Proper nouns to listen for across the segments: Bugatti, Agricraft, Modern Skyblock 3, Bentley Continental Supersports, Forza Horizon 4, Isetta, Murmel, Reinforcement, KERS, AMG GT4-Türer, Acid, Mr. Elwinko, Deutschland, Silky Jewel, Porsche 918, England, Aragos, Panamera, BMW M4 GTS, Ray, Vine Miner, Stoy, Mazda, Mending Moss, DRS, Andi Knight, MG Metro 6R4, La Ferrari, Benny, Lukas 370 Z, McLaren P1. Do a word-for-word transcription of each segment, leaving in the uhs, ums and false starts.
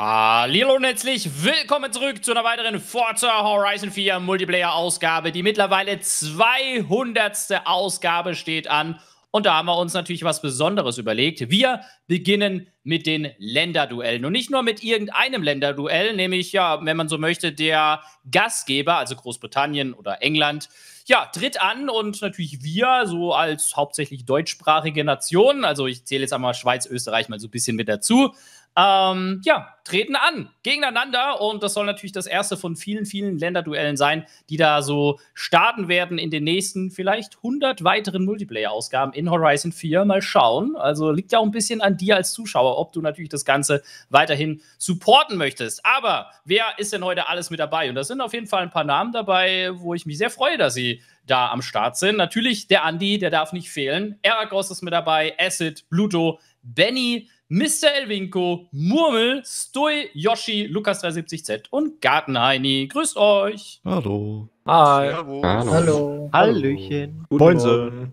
Hallo und herzlich willkommen zurück zu einer weiteren Forza Horizon vier Multiplayer-Ausgabe. Die mittlerweile zweihundertste Ausgabe steht an. Und da haben wir uns natürlich was Besonderes überlegt. Wir beginnen mit den Länderduellen. Und nicht nur mit irgendeinem Länderduell, nämlich, ja, wenn man so möchte, der Gastgeber, also Großbritannien oder England, ja, tritt an und natürlich wir, so als hauptsächlich deutschsprachige Nation, also ich zähle jetzt einmal Schweiz, Österreich mal so ein bisschen mit dazu, Ähm, ja, treten an, gegeneinander, und das soll natürlich das erste von vielen, vielen Länderduellen sein, die da so starten werden in den nächsten vielleicht hundert weiteren Multiplayer-Ausgaben in Horizon vier. Mal schauen, also liegt ja auch ein bisschen an dir als Zuschauer, ob du natürlich das Ganze weiterhin supporten möchtest. Aber wer ist denn heute alles mit dabei? Und da sind auf jeden Fall ein paar Namen dabei, wo ich mich sehr freue, dass sie da am Start sind. Natürlich der Andi, der darf nicht fehlen. Aragos ist mit dabei, Acid, Pluto, Benny, Mister Elwinko, Murmel, Stoy, Yoshi, Lukas drei siebzig Z und Gartenheini. Grüßt euch. Hallo. Hi. Hallo. Hallo. Hallöchen. Moinsen.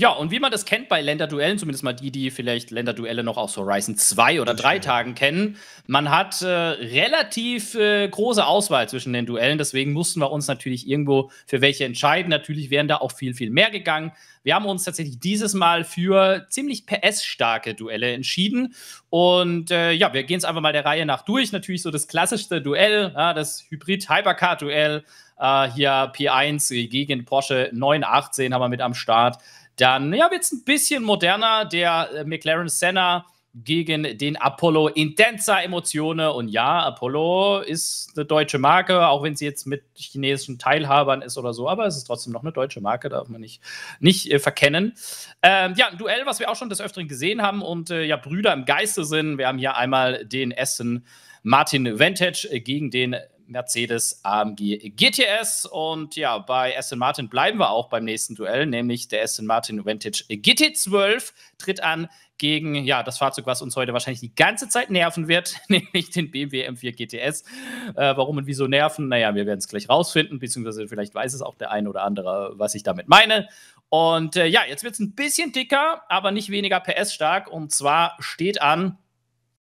Ja, und wie man das kennt bei Länderduellen, zumindest mal die, die vielleicht Länderduelle noch aus Horizon zwei oder drei Tagen kennen, man hat äh, relativ äh, große Auswahl zwischen den Duellen, deswegen mussten wir uns natürlich irgendwo für welche entscheiden. Natürlich wären da auch viel, viel mehr gegangen. Wir haben uns tatsächlich dieses Mal für ziemlich P S-starke Duelle entschieden. Und äh, ja, wir gehen es einfach mal der Reihe nach durch. Natürlich so das klassischste Duell, ja, das Hybrid-Hypercar-Duell. Äh, hier P eins gegen Porsche neun achtzehn haben wir mit am Start. Dann, ja, wird es ein bisschen moderner, der äh, McLaren Senna gegen den Apollo Intensa Emozione. Und ja, Apollo ist eine deutsche Marke, auch wenn sie jetzt mit chinesischen Teilhabern ist oder so. Aber es ist trotzdem noch eine deutsche Marke, darf man nicht, nicht äh, verkennen. Ähm, ja, ein Duell, was wir auch schon des Öfteren gesehen haben und äh, ja, Brüder im Geiste sind. Wir haben hier einmal den Aston Martin Vantage gegen den Mercedes-A M G G T S. Und ja, bei Aston Martin bleiben wir auch beim nächsten Duell, nämlich der Aston Martin Vantage G T zwölf tritt an gegen, ja, das Fahrzeug, was uns heute wahrscheinlich die ganze Zeit nerven wird, nämlich den B M W M vier G T S. Äh, warum und wieso nerven? Naja, wir werden es gleich rausfinden, beziehungsweise vielleicht weiß es auch der eine oder andere, was ich damit meine. Und äh, ja, jetzt wird es ein bisschen dicker, aber nicht weniger P S-stark. Und zwar steht an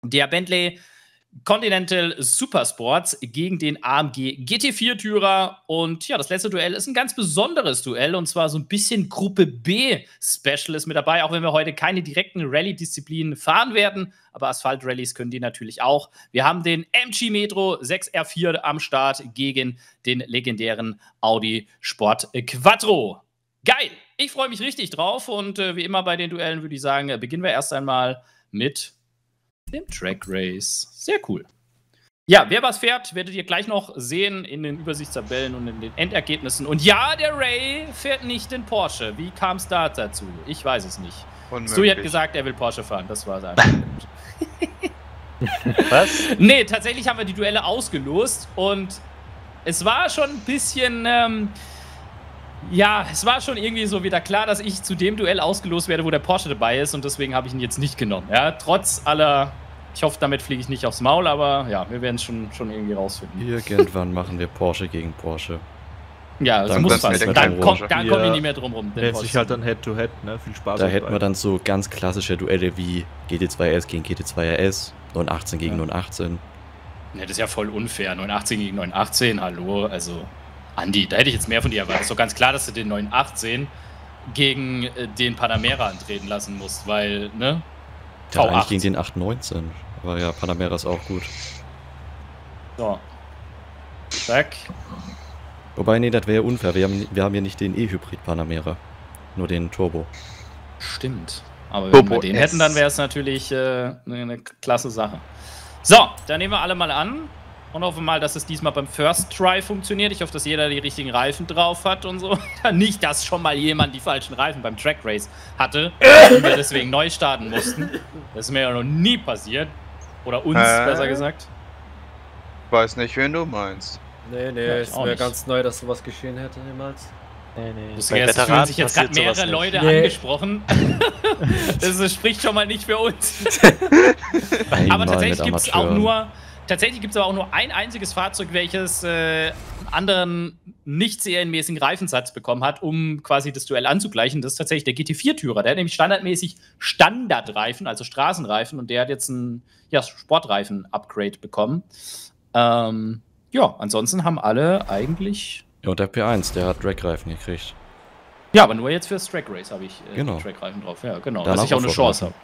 der Bentley Continental Supersports gegen den A M G G T vier-Türer. Und ja, das letzte Duell ist ein ganz besonderes Duell, und zwar so ein bisschen Gruppe B Special ist mit dabei, auch wenn wir heute keine direkten Rallye-Disziplinen fahren werden, aber Asphalt-Rallies können die natürlich auch. Wir haben den M G Metro sechs R vier am Start gegen den legendären Audi Sport Quattro. Geil! Ich freue mich richtig drauf, und äh, wie immer bei den Duellen würde ich sagen, äh, beginnen wir erst einmal mit dem Track Race. Sehr cool. Ja, wer was fährt, werdet ihr gleich noch sehen in den Übersichtstabellen und in den Endergebnissen. Und ja, der Ray fährt nicht den Porsche. Wie kam es da dazu? Ich weiß es nicht. Stu hat gesagt, er will Porsche fahren. Das war sein Punkt. Was? Nee, tatsächlich haben wir die Duelle ausgelost. Und es war schon ein bisschen... Ähm, ja, es war schon irgendwie so wieder klar, dass ich zu dem Duell ausgelost werde, wo der Porsche dabei ist, und deswegen habe ich ihn jetzt nicht genommen. Ja, trotz aller, ich hoffe, damit fliege ich nicht aufs Maul, aber ja, wir werden es schon, schon irgendwie rausfinden. Irgendwann machen wir Porsche gegen Porsche. Ja, das muss fast. Dann komme komm ich nicht mehr drum rum. Nennt sich halt dann Head-to-Head, -head, ne? Viel Spaß. Da hätten wir dann so ganz klassische Duelle wie G T zwei R S gegen G T zwei R S, neun achtzehn gegen ja. neun achtzehn. Ne, das ist ja voll unfair. neun achtzehn gegen neun achtzehn, hallo, also... Andi, da hätte ich jetzt mehr von dir erwartet. Ist doch ganz klar, dass du den neun achtzehn gegen äh, den Panamera antreten lassen musst, weil, ne? Ja, eigentlich gegen den acht neunzehn. Aber ja, Panamera ist auch gut. So. Zack. Wobei, ne, das wäre ja unfair. Wir haben, wir haben ja nicht den E-Hybrid Panamera. Nur den Turbo. Stimmt. Aber wenn wir den hätten, dann wäre es natürlich äh, eine klasse Sache. So, dann nehmen wir alle mal an. Und hoffen mal, dass es diesmal beim First Try funktioniert. Ich hoffe, dass jeder die richtigen Reifen drauf hat und so. Nicht, dass schon mal jemand die falschen Reifen beim Track Race hatte und wir deswegen neu starten mussten. Das ist mir ja noch nie passiert. Oder uns, äh, besser gesagt. Ich weiß nicht, wen du meinst. Nee, nee, es wäre ganz neu, dass sowas geschehen hätte jemals. Nee, nee. Es fühlen sich jetzt gerade mehrere Leute nee. angesprochen. Das spricht schon mal nicht für uns. Aber tatsächlich gibt es auch nur... Tatsächlich gibt es aber auch nur ein einziges Fahrzeug, welches äh, einen anderen nicht serienmäßigen Reifensatz bekommen hat, um quasi das Duell anzugleichen. Das ist tatsächlich der G T vier-Türer. Der hat nämlich standardmäßig Standardreifen, also Straßenreifen, und der hat jetzt ein ja, Sportreifen-Upgrade bekommen. Ähm, ja, ansonsten haben alle eigentlich... Ja, und der P eins, der hat Drag-Reifen gekriegt. Ja, aber nur jetzt fürs Track Race habe ich äh, genau. Track-Reifen drauf. Ja, genau, danach dass ich auch eine Chance habe.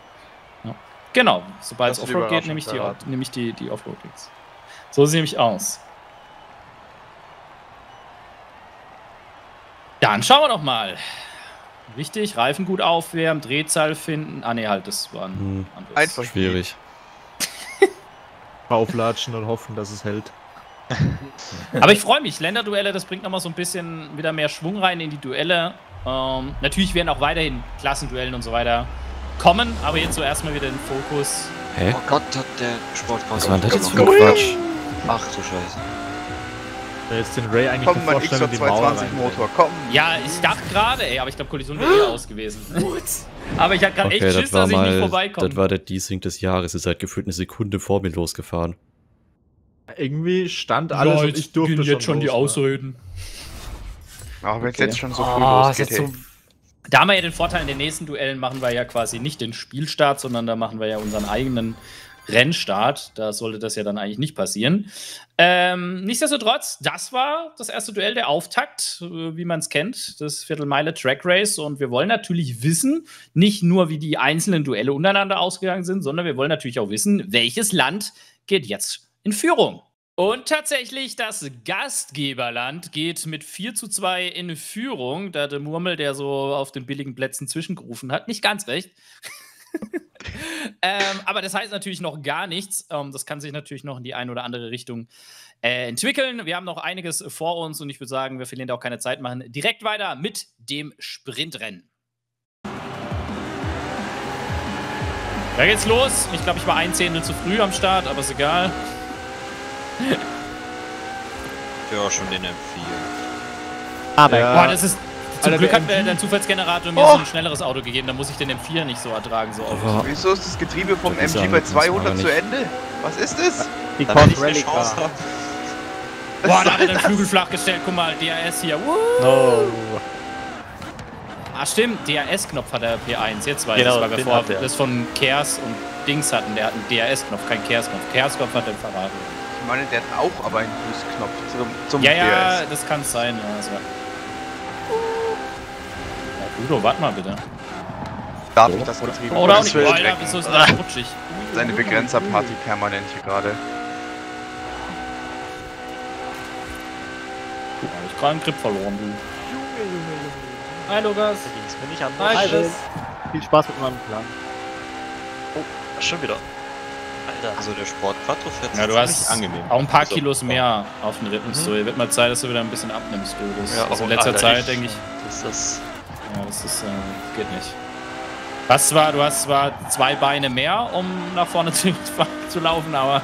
Ja. Genau, sobald es Offroad geht, nehme ich die, ja. nehm ich die, die Offroad-Gigs. So sehe ich aus. Dann schauen wir doch mal. Wichtig, Reifen gut aufwärmen, Drehzahl finden. Ah ne, halt, das war ein hm. anderes. Einfach schwierig. Auflatschen und hoffen, dass es hält. Aber ich freue mich, Länderduelle, das bringt nochmal so ein bisschen wieder mehr Schwung rein in die Duelle. Ähm, natürlich werden auch weiterhin Klassenduellen und so weiter kommen, aber jetzt so erstmal wieder den Fokus. Hä? Hey? Oh Gott, hat der Sportpass. Was war das für ein Quatsch? Ach du Scheiße. Da ist den Ray eigentlich Komm, mein X zwei zwanzig Motor, komm! Ja, ich dachte gerade, ey, aber ich glaube, Kollision wäre eh aus gewesen. Aber ich hatte gerade okay, echt Schiss, das dass mal, ich nicht vorbeikomme. Das war der D-Sync des Jahres, ist halt gefühlt eine Sekunde vor mir losgefahren. Irgendwie stand alles Leute, und ich durfte schon jetzt schon los, die Ausreden. Auch wenn es jetzt schon so früh oh, losgeht. So da haben wir ja den Vorteil, in den nächsten Duellen machen wir ja quasi nicht den Spielstart, sondern da machen wir ja unseren eigenen Rennstart. Da sollte das ja dann eigentlich nicht passieren. Ähm, nichtsdestotrotz, das war das erste Duell, der Auftakt, wie man es kennt, das Viertelmeile-Track-Race. Und wir wollen natürlich wissen, nicht nur, wie die einzelnen Duelle untereinander ausgegangen sind, sondern wir wollen natürlich auch wissen, welches Land geht jetzt in Führung. Und tatsächlich, das Gastgeberland geht mit vier zu zwei in Führung. Da hatte Murmel, der so auf den billigen Plätzen zwischengerufen hat, nicht ganz recht. ähm, aber das heißt natürlich noch gar nichts. Ähm, das kann sich natürlich noch in die eine oder andere Richtung äh, entwickeln. Wir haben noch einiges vor uns und ich würde sagen, wir verlieren da auch keine Zeit, machen direkt weiter mit dem Sprintrennen. Da geht's los. Ich glaube, ich war ein Zehntel zu früh am Start, aber ist egal. Ja, schon den M vier. Aber ja. Boah, das ist. Zum Alter, Glück hat der, der Zufallsgenerator mir oh. so ein schnelleres Auto gegeben, da muss ich den M vier nicht so ertragen, so oft. Oh. Wieso ist das Getriebe vom das M G bei zweihundert zu Ende? Was ist das? Die Korn Relic war. Boah, da hat er den Flügel flach gestellt, guck mal, D R S hier. Woo. Oh. Ah, stimmt, D R S-Knopf hat der P eins, jetzt weiß genau, ich, weil wir vorher das von Kers und Dings hatten. Der hat einen D R S-Knopf, kein Kers-Knopf. Kers-Knopf hat den verraten. Ich meine, der hat auch aber einen Fußknopf zum, zum ja, D R S. Ja, ja, das kann es sein. Also. Ja, Pluto, warte mal bitte. Darf oh. ich das Getriebe? Oder auch nicht, oh, Alter, wieso ist das rutschig? Seine Begrenzer-Party permanent hier gerade. Guck mal, ich gerade einen Grip verloren, du. Hi, Lukas. Da ging's mir nicht an. Hi, Schiss. Viel Spaß mit meinem Plan. Oh, schon wieder. Alter. Also der Sport Quattro fährt ja, du hast angenehm. Auch ein paar also, Kilos mehr auf den Rippen. Mhm. So, hier wird mal Zeit, dass du wieder ein bisschen abnimmst, du. Das ja, also in letzter Alter, Zeit, denke ich. Das ist das. Ja, das ist, äh, geht nicht. Was zwar, du hast zwar zwei Beine mehr, um nach vorne zu, zu laufen, aber.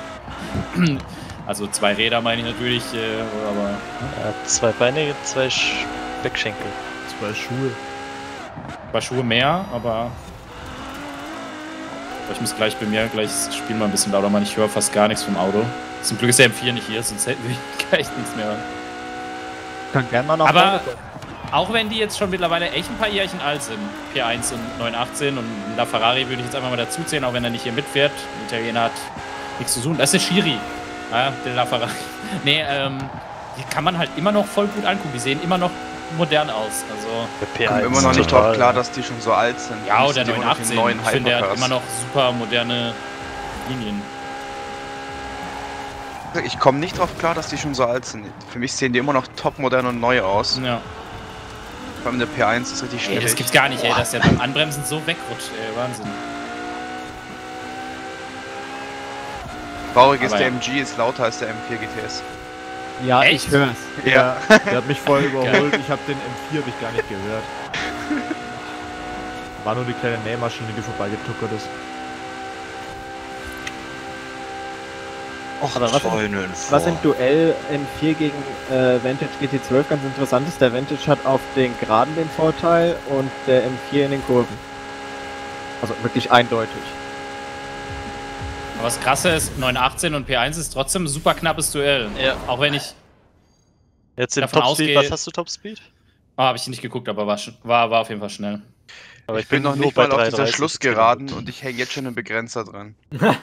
Also zwei Räder meine ich natürlich, äh, aber. Ja, zwei Beine, zwei Beckschenkel. Zwei Schuhe. Zwei Schuhe mehr, aber. Ich muss gleich bei mir, gleich spielen mal ein bisschen lauter, man. Ich höre fast gar nichts vom Auto. Zum Glück ist der M vier nicht hier, sonst hätten wir gleich nichts mehr. Kann gerne mal noch. Aber auch wenn die jetzt schon mittlerweile echt ein paar Jährchen alt sind, P eins und neun achtzehn und La Ferrari würde ich jetzt einfach mal dazu zählen, auch wenn er nicht hier mitfährt. Der Italiener hat nichts zu tun. Das ist der Schiri, ja, der La Ferrari. Nee, ähm, die kann man halt immer noch voll gut angucken. Die sehen immer noch modern aus. Also kommt immer noch nicht drauf klar, dass die schon so alt sind. Ja, oder neun achtzehn. Ich finde, der hat immer noch super moderne Linien. Ich komme nicht drauf klar, dass die schon so alt sind. Für mich sehen die immer noch top modern und neu aus. Ja. Vor allem der P eins ist richtig schwierig. Das gibt's gar nicht, ey, dass der beim Anbremsen so wegrutscht, ey. Wahnsinn. Traurig ist, der M G ist lauter als der M vier G T S. Ja, echt? Ich hör's. Ja. Der, der hat mich voll überholt, ich hab den M vier hab ich gar nicht gehört. War nur die kleine Nähmaschine, die vorbeigetuckert ist. Och, aber was im, was im Duell M vier gegen äh, Vantage G T zwölf ganz interessant ist, der Vantage hat auf den Geraden den Vorteil und der M vier in den Kurven. Also wirklich eindeutig. Aber das Krasse ist, neun achtzehn und P eins ist trotzdem ein super knappes Duell. Ja. Auch wenn ich jetzt den Top Speed, was hast du Top Speed? Ah, habe ich nicht geguckt, aber war, war, war auf jeden Fall schnell. Aber ich, ich bin noch nicht mal auf dieser Schluss geraten und ich hänge jetzt schon im Begrenzer dran.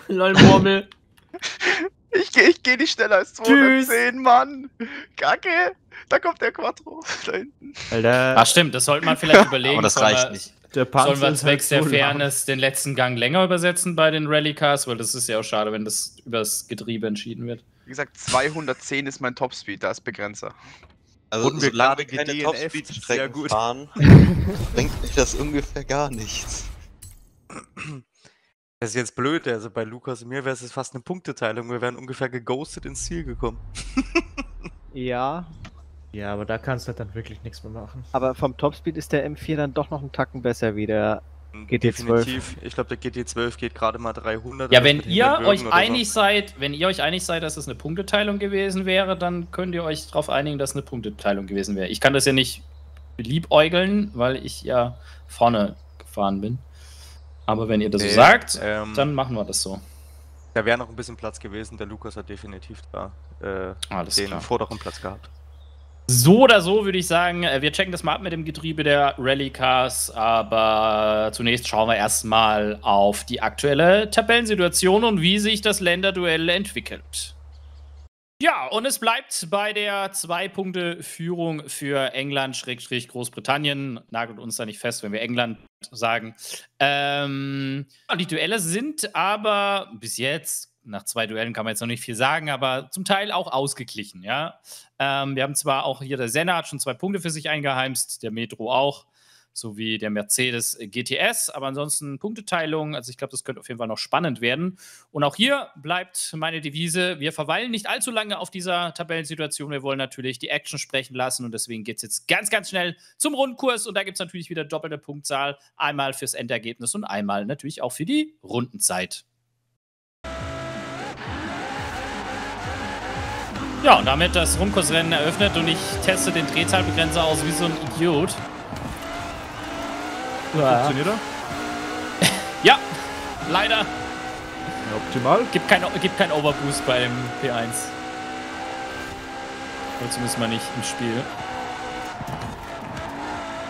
Lol, Murmel. Ich gehe ich geh nicht schneller als zweihundertzehn, Mann. Kacke. Da kommt der Quattro. Da hinten. Alter. Ach stimmt, das sollte man vielleicht überlegen. Aber das reicht wir, nicht. Der sollen wir zwecks halt so der Fairness lang. Den letzten Gang länger übersetzen bei den Rallycars? Weil das ist ja auch schade, wenn das übers Getriebe entschieden wird. Wie gesagt, zweihundertzehn ist mein Topspeed, da ist Begrenzer. Also und solange wir keine Topspeed-Strecken fahren, bringt mich das ungefähr gar nichts. Das ist jetzt blöd, also bei Lukas und mir wäre es fast eine Punkteteilung. Wir wären ungefähr geghostet ins Ziel gekommen. Ja. Ja, aber da kannst du halt dann wirklich nichts mehr machen. Aber vom Topspeed ist der M vier dann doch noch einen Tacken besser wie der G T zwölf. Definitiv. Ich glaube, der G T zwölf geht gerade mal dreihundert. Ja, wenn ihr euch einig seid, wenn ihr euch einig seid, dass das eine Punkteteilung gewesen wäre, dann könnt ihr euch darauf einigen, dass eine Punkteteilung gewesen wäre. Ich kann das ja nicht beliebäugeln, weil ich ja vorne gefahren bin. Aber wenn ihr das nee, so sagt, ähm, dann machen wir das so. Da wäre noch ein bisschen Platz gewesen, der Lukas hat definitiv da äh, Alles den klar. vorderen Platz gehabt. So oder so würde ich sagen, wir checken das mal ab mit dem Getriebe der Rallycars, aber zunächst schauen wir erstmal auf die aktuelle Tabellensituation und wie sich das Länderduell entwickelt. Ja, und es bleibt bei der Zwei-Punkte-Führung für England-Großbritannien. Nagelt uns da nicht fest, wenn wir England sagen. Ähm, die Duelle sind aber bis jetzt, nach zwei Duellen kann man jetzt noch nicht viel sagen, aber zum Teil auch ausgeglichen. Ja? Ähm, wir haben zwar auch hier, der Senna hat schon zwei Punkte für sich eingeheimst, der Metro auch, sowie der Mercedes G T S, aber ansonsten Punkteteilung, also ich glaube, das könnte auf jeden Fall noch spannend werden. Und auch hier bleibt meine Devise, wir verweilen nicht allzu lange auf dieser Tabellensituation, wir wollen natürlich die Action sprechen lassen und deswegen geht es jetzt ganz, ganz schnell zum Rundkurs und da gibt es natürlich wieder doppelte Punktzahl, einmal fürs Endergebnis und einmal natürlich auch für die Rundenzeit. Ja, und damit das Rundkursrennen eröffnet und ich teste den Drehzahlbegrenzer aus wie so ein Idiot. Funktioniert er? Ja, leider. Ja, optimal. Gibt kein, gibt kein Overboost bei dem P eins. Oder zumindest mal nicht im Spiel.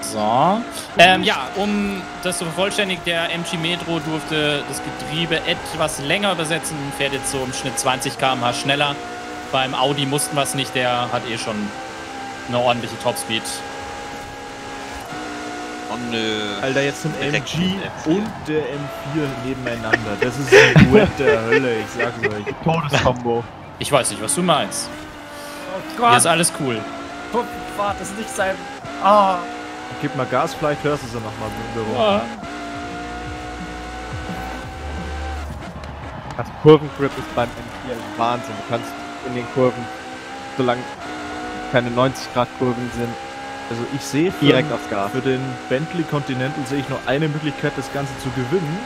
So. Ähm, ja, um das zu vervollständigen, der M G Metro durfte das Getriebe etwas länger übersetzen. Fährt jetzt so im Schnitt zwanzig Kilometer pro Stunde schneller. Beim Audi mussten wir es nicht, der hat eh schon eine ordentliche Topspeed. Oh nö. Alter, jetzt sind Direkt M G und der M vier nebeneinander. Das ist ein Duett der Hölle, ich sag's euch. Todeskombo. Ich weiß nicht, was du meinst. Oh Gott. Hier ist alles cool. Guck, warte, das ist nicht sein. Ah. Gib mal Gas, vielleicht hörst du sie nochmal im Büro. Ah. Das Kurvengrip ist beim M vier Wahnsinn. Du kannst in den Kurven, solange keine neunzig Grad Kurven sind. Also ich sehe direkt aufs Gas. Für den Bentley Continental sehe ich nur eine Möglichkeit, das Ganze zu gewinnen.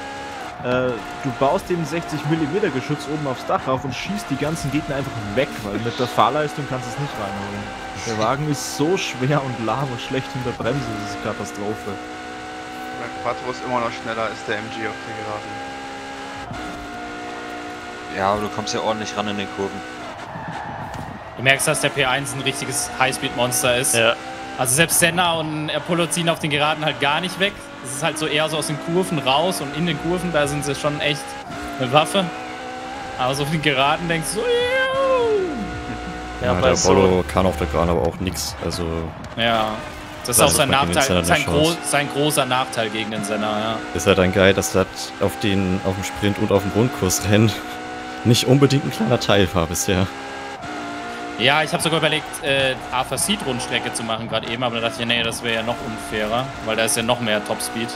Äh, du baust den sechzig Millimeter Geschütz oben aufs Dach rauf und schießt die ganzen Gegner einfach weg, weil mit der Fahrleistung kannst du es nicht reinholen. Der Wagen ist so schwer und lahm und schlecht hinter Bremse, das ist Katastrophe. Der Quattro ist immer noch schneller als der M G auf der Geraden. Ja, aber du kommst ja ordentlich ran in den Kurven. Du merkst, dass der P eins ein richtiges Highspeed-Monster ist. Ja. Also selbst Senna und Apollo ziehen auf den Geraden halt gar nicht weg. Es ist halt so eher so aus den Kurven raus und in den Kurven, da sind sie schon echt eine Waffe. Aber so auf den Geraden denkst du, ja, ja, der Apollo kann auf der Geraden aber auch nichts. Also ja, das ist auch sein Nachteil, sein, gro sein großer Nachteil gegen den Senna, ja. Ist halt ein Geil, dass das auf den, auf dem Sprint und auf dem Rundkursrennen nicht unbedingt ein kleiner Teil war bisher. Ja, ich habe sogar überlegt, äh, A F A-Seed-Rundstrecke zu machen gerade eben, aber da dachte ich, nee, das wäre ja noch unfairer, weil da ist ja noch mehr Topspeed.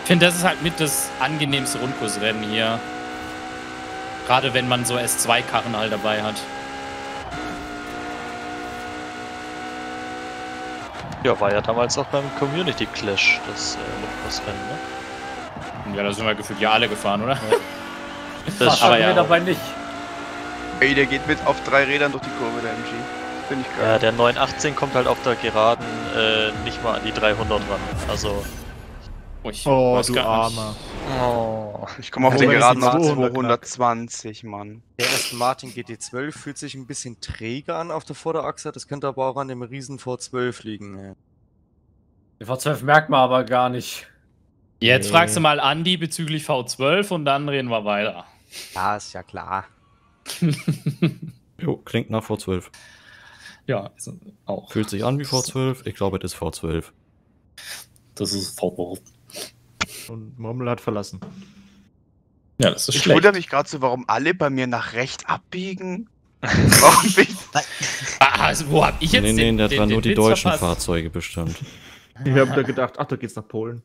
Ich finde, das ist halt mit das angenehmste Rundkursrennen hier. Gerade wenn man so S zwei Karren halt dabei hat. Ja, war ja damals auch beim Community Clash das äh, Rundkursrennen, ne? Ja, da sind wir gefühlt ja alle gefahren, oder? Das schaffen wir dabei nicht. Ey, der geht mit auf drei Rädern durch die Kurve, der M G. Bin ich geil. Ja, der neun achtzehn kommt halt auf der Geraden äh, nicht mal an die dreihundert ran. Also. Oh, ich oh du Armer. Nicht. Oh. Ich komme auf den geraden zweihundertzwanzig, Mann. Der Aston Martin G T zwölf fühlt sich ein bisschen träge an auf der Vorderachse. Das könnte aber auch an dem riesen V zwölf liegen. Ja. Den V zwölf merkt man aber gar nicht. Jetzt nee. Fragst du mal Andi bezüglich V zwölf und dann reden wir weiter. Ja, ist ja klar. Jo, klingt nach V zwölf. Ja, ist auch. Fühlt sich an wie V zwölf. Ich glaube, das ist V zwölf. Das ist V zwölf. Und Murmel hat verlassen. Ja, das ist schlecht. Ich wundere mich gerade so, warum alle bei mir nach rechts abbiegen. Warum bin ich... Also, wo hab ich jetzt nee, den, nee, da waren nur die deutschen verpasst. Fahrzeuge bestimmt. Wir haben da gedacht, ach, da geht's nach Polen.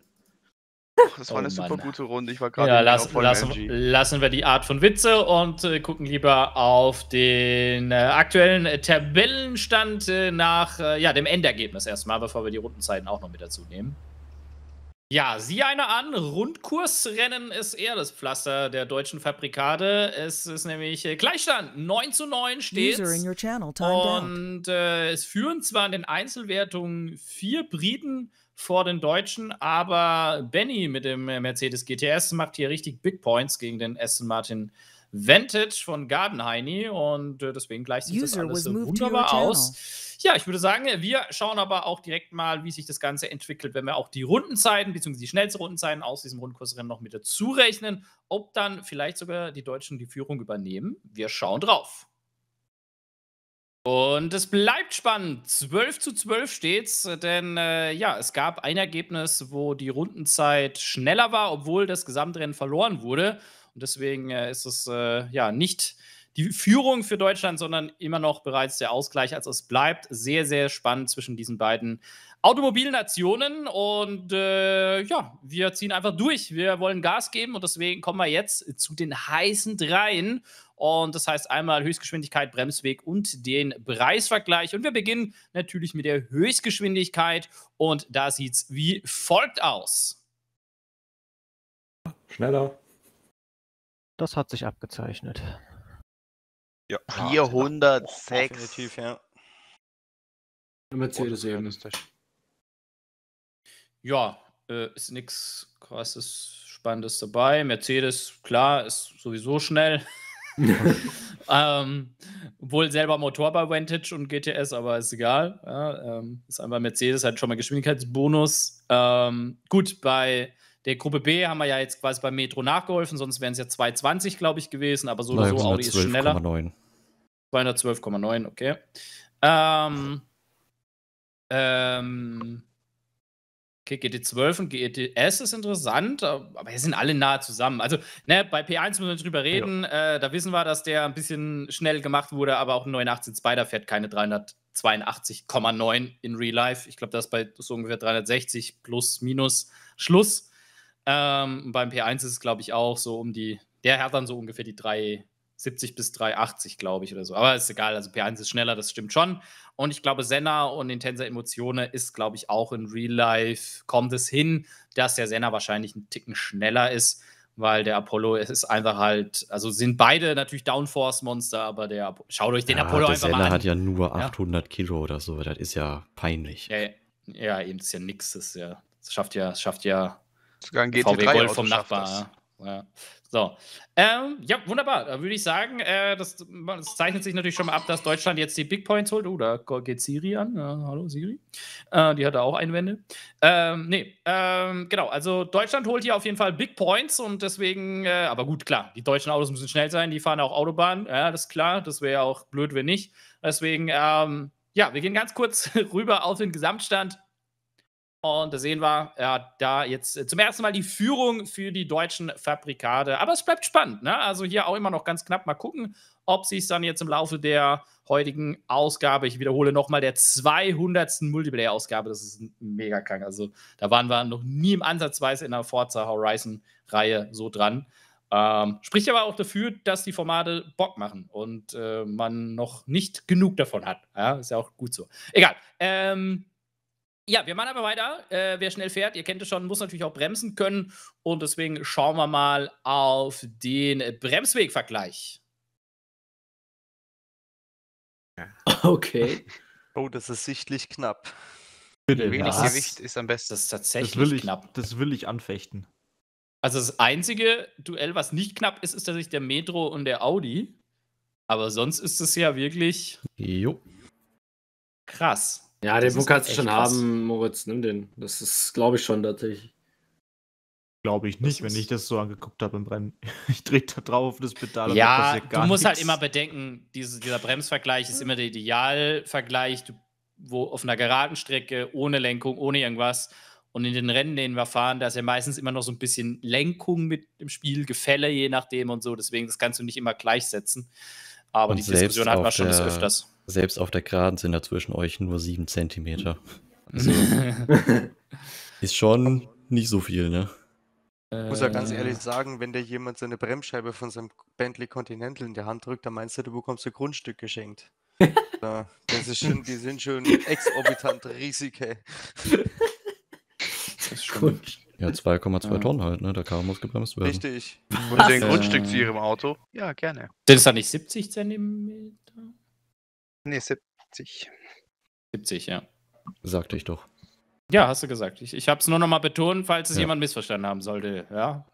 Das war oh, eine super Mann. gute Runde. Ich war gerade ja, lass, lassen, lassen wir die Art von Witze und äh, gucken lieber auf den äh, aktuellen äh, Tabellenstand äh, nach äh, ja, dem Endergebnis erstmal, bevor wir die Rundenzeiten auch noch mit dazu nehmen. Ja, sieh einer an, Rundkursrennen ist eher das Pflaster der deutschen Fabrikade. Es ist nämlich äh, Gleichstand, neun zu neun steht. Und äh, es führen zwar in den Einzelwertungen vier Briten vor den Deutschen, aber Benny mit dem Mercedes G T S macht hier richtig Big Points gegen den Aston Martin Vantage von Gartenheini und deswegen gleicht sich das alles so wunderbar aus. Ja, ich würde sagen, wir schauen aber auch direkt mal, wie sich das Ganze entwickelt, wenn wir auch die Rundenzeiten, beziehungsweise die schnellsten Rundenzeiten aus diesem Rundkursrennen noch mit dazu rechnen, ob dann vielleicht sogar die Deutschen die Führung übernehmen. Wir schauen drauf. Und es bleibt spannend. zwölf zu zwölf steht's, denn äh, ja, es gab ein Ergebnis, wo die Rundenzeit schneller war, obwohl das Gesamtrennen verloren wurde. Und deswegen äh, ist es äh, ja nicht die Führung für Deutschland, sondern immer noch bereits der Ausgleich. Also es bleibt sehr, sehr spannend zwischen diesen beiden Automobilnationen. Und äh, ja, wir ziehen einfach durch. Wir wollen Gas geben und deswegen kommen wir jetzt zu den heißen Dreien. Und das heißt einmal Höchstgeschwindigkeit, Bremsweg und den Preisvergleich. Und wir beginnen natürlich mit der Höchstgeschwindigkeit. Und da sieht es wie folgt aus. Schneller. Das hat sich abgezeichnet. Ja. vierhundertsechs. Ja, definitiv, ja. Mercedes eben. Ja, äh, ist nichts krasses, Spannendes dabei. Mercedes, klar, ist sowieso schnell. ähm, obwohl selber Motor bei Vantage und G T S, aber ist egal. Ja, ähm, ist einfach Mercedes, hat schon mal Geschwindigkeitsbonus. Ähm, gut, bei der Gruppe B haben wir ja jetzt quasi bei Metro nachgeholfen, sonst wären es ja zwei zwanzig, glaube ich, gewesen, aber so oder so, Audi ist schneller. zweihundertzwölf Komma neun, okay. Ähm, ähm, okay, G T zwölf und G T S ist interessant, aber hier sind alle nahe zusammen. Also, ne, bei P eins müssen wir drüber reden. Ja. Äh, da wissen wir, dass der ein bisschen schnell gemacht wurde, aber auch ein neun achtzehn Spider fährt keine dreihundertzweiundachtzig Komma neun in Real Life. Ich glaube, das ist bei so ungefähr dreihundertsechzig plus minus Schluss. Ähm, beim P eins ist es, glaube ich, auch so um die, der hat dann so ungefähr die dreihundertsiebzig bis dreihundertachtzig, glaube ich, oder so. Aber ist egal, also P eins ist schneller, das stimmt schon. Und ich glaube, Senna und Intensa Emozione ist, glaube ich, auch in Real Life, kommt es hin, dass der Senna wahrscheinlich einen Ticken schneller ist, weil der Apollo ist einfach halt, also sind beide natürlich Downforce-Monster, aber der, schaut euch den ja, Apollo einfach Senna mal an. Der Senna hat ja nur achthundert ja. Kilo oder so, das ist ja peinlich. Ja, ja eben, das ist ja nix, das, ja, das schafft ja, das schafft ja sogar ein G T drei Gold vom Nachbar. Ja. So. Ähm, ja, wunderbar. Da würde ich sagen, äh, das, das zeichnet sich natürlich schon mal ab, dass Deutschland jetzt die Big Points holt. Oh, da geht Siri an. Ja, hallo, Siri. Äh, die hatte auch Einwände. Ähm, nee, ähm, genau. Also, Deutschland holt hier auf jeden Fall Big Points und deswegen, äh, aber gut, klar, die deutschen Autos müssen schnell sein. Die fahren auch Autobahn. Ja, das ist klar. Das wäre ja auch blöd, wenn nicht. Deswegen, ähm, ja, wir gehen ganz kurz rüber auf den Gesamtstand. Und da sehen wir, ja, da jetzt zum ersten Mal die Führung für die deutschen Fabrikade. Aber es bleibt spannend, ne? Also hier auch immer noch ganz knapp. Mal gucken, ob sich es dann jetzt im Laufe der heutigen Ausgabe, ich wiederhole nochmal, der zweihundertsten Multiplayer-Ausgabe, das ist mega krank. Also da waren wir noch nie im Ansatzweise in der Forza Horizon-Reihe so dran. Ähm, spricht aber auch dafür, dass die Formate Bock machen und äh, man noch nicht genug davon hat. Ja, ist ja auch gut so. Egal. Ähm... Ja, wir machen aber weiter. Äh, wer schnell fährt, ihr kennt es schon, muss natürlich auch bremsen können. Und deswegen schauen wir mal auf den Bremswegvergleich. Okay. Oh, das ist sichtlich knapp. Wenig Gewicht ist am besten. Das ist tatsächlich das will ich, knapp. Das will ich anfechten. Also das einzige Duell, was nicht knapp ist, ist tatsächlich der Metro und der Audi. Aber sonst ist es ja wirklich jo. krass. Ja, den Bock kannst du schon haben, Moritz. Nimm den. Das ist, glaube ich, schon tatsächlich. Glaube ich nicht, wenn ich das so angeguckt habe im Brennen. Ich drehe da drauf auf das Pedal. Ja, und das gar du musst nichts. Halt immer bedenken, diese, dieser Bremsvergleich ist immer der Idealvergleich, wo auf einer geraden Strecke, ohne Lenkung, ohne irgendwas. Und in den Rennen, denen wir fahren, da ist ja meistens immer noch so ein bisschen Lenkung mit im Spiel, Gefälle je nachdem und so. Deswegen, das kannst du nicht immer gleichsetzen. Aber und die Diskussion hatten wir schon des Öfters. Selbst auf der Geraden sind da zwischen euch nur sieben Zentimeter. Also, ist schon nicht so viel, ne? Ich muss ja ganz ehrlich sagen, wenn dir jemand seine Bremsscheibe von seinem Bentley Continental in der Hand drückt, dann meinst du, du bekommst ein Grundstück geschenkt. Ja, das ist schon, die sind schon exorbitant riesig, ey. Das ist schon... Ja, zwei Komma zwei Tonnen halt, ne? Der Karren muss gebremst werden. Richtig. Und den äh... Grundstück zu ihrem Auto? Ja, gerne. Sind es da nicht siebzig Zentimeter? Nee, siebzig. siebzig, ja. Sagte ich doch. Ja, hast du gesagt. Ich, ich habe es nur noch mal betont, falls es ja. jemand missverstanden haben sollte. Ja,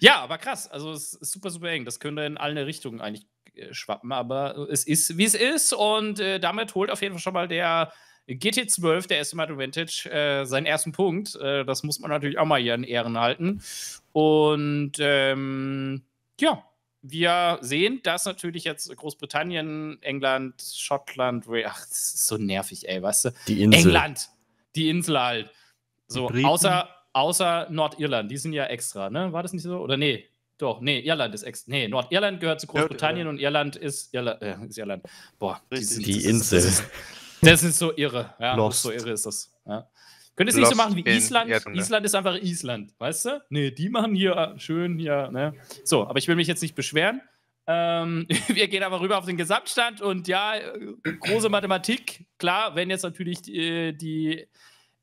ja, aber krass. Also es ist super, super eng. Das könnte in alle Richtungen eigentlich äh, schwappen. Aber es ist, wie es ist. Und äh, damit holt auf jeden Fall schon mal der G T zwölf, der Aston Martin Vantage, äh, seinen ersten Punkt. Äh, das muss man natürlich auch mal hier in Ehren halten. Und ähm, ja, wir sehen, dass natürlich jetzt Großbritannien, England, Schottland, ach, das ist so nervig, ey, weißt du? Die Insel. England. Die Insel halt. So, außer, außer Nordirland. Die sind ja extra, ne? War das nicht so? Oder nee? Doch, nee, Irland ist extra. Nee, Nordirland gehört zu Großbritannien und Irland ist Irland. Äh, ist Irland. Boah, die, sind, die das Insel. Ist, das, ist, das ist so irre. Ja, Lost. So irre ist das. Ja. Könntest du es nicht so machen wie Island? Erdende. Island ist einfach Island, weißt du? Nee, die machen hier schön hier, ne? So, aber ich will mich jetzt nicht beschweren. Ähm, wir gehen aber rüber auf den Gesamtstand und ja, große Mathematik, klar, wenn jetzt natürlich die, die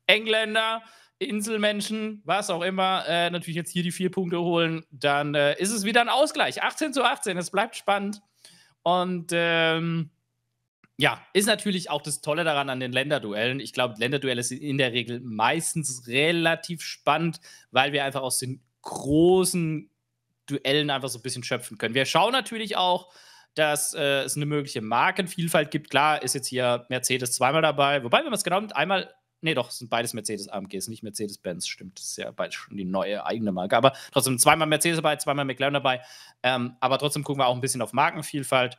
Engländer, Inselmenschen, was auch immer, äh, natürlich jetzt hier die vier Punkte holen, dann äh, ist es wieder ein Ausgleich. achtzehn zu achtzehn, es bleibt spannend. Und ähm, ja, ist natürlich auch das Tolle daran an den Länderduellen. Ich glaube, Länderduelle sind in der Regel meistens relativ spannend, weil wir einfach aus den großen Duellen einfach so ein bisschen schöpfen können. Wir schauen natürlich auch, dass äh, es eine mögliche Markenvielfalt gibt. Klar ist jetzt hier Mercedes zweimal dabei. Wobei, wenn man es genau nimmt, einmal, nee, doch, es sind beides Mercedes-A M Gs, nicht Mercedes-Benz, stimmt. Das ist ja bald schon die neue eigene Marke. Aber trotzdem zweimal Mercedes dabei, zweimal McLaren dabei. Ähm, aber trotzdem gucken wir auch ein bisschen auf Markenvielfalt.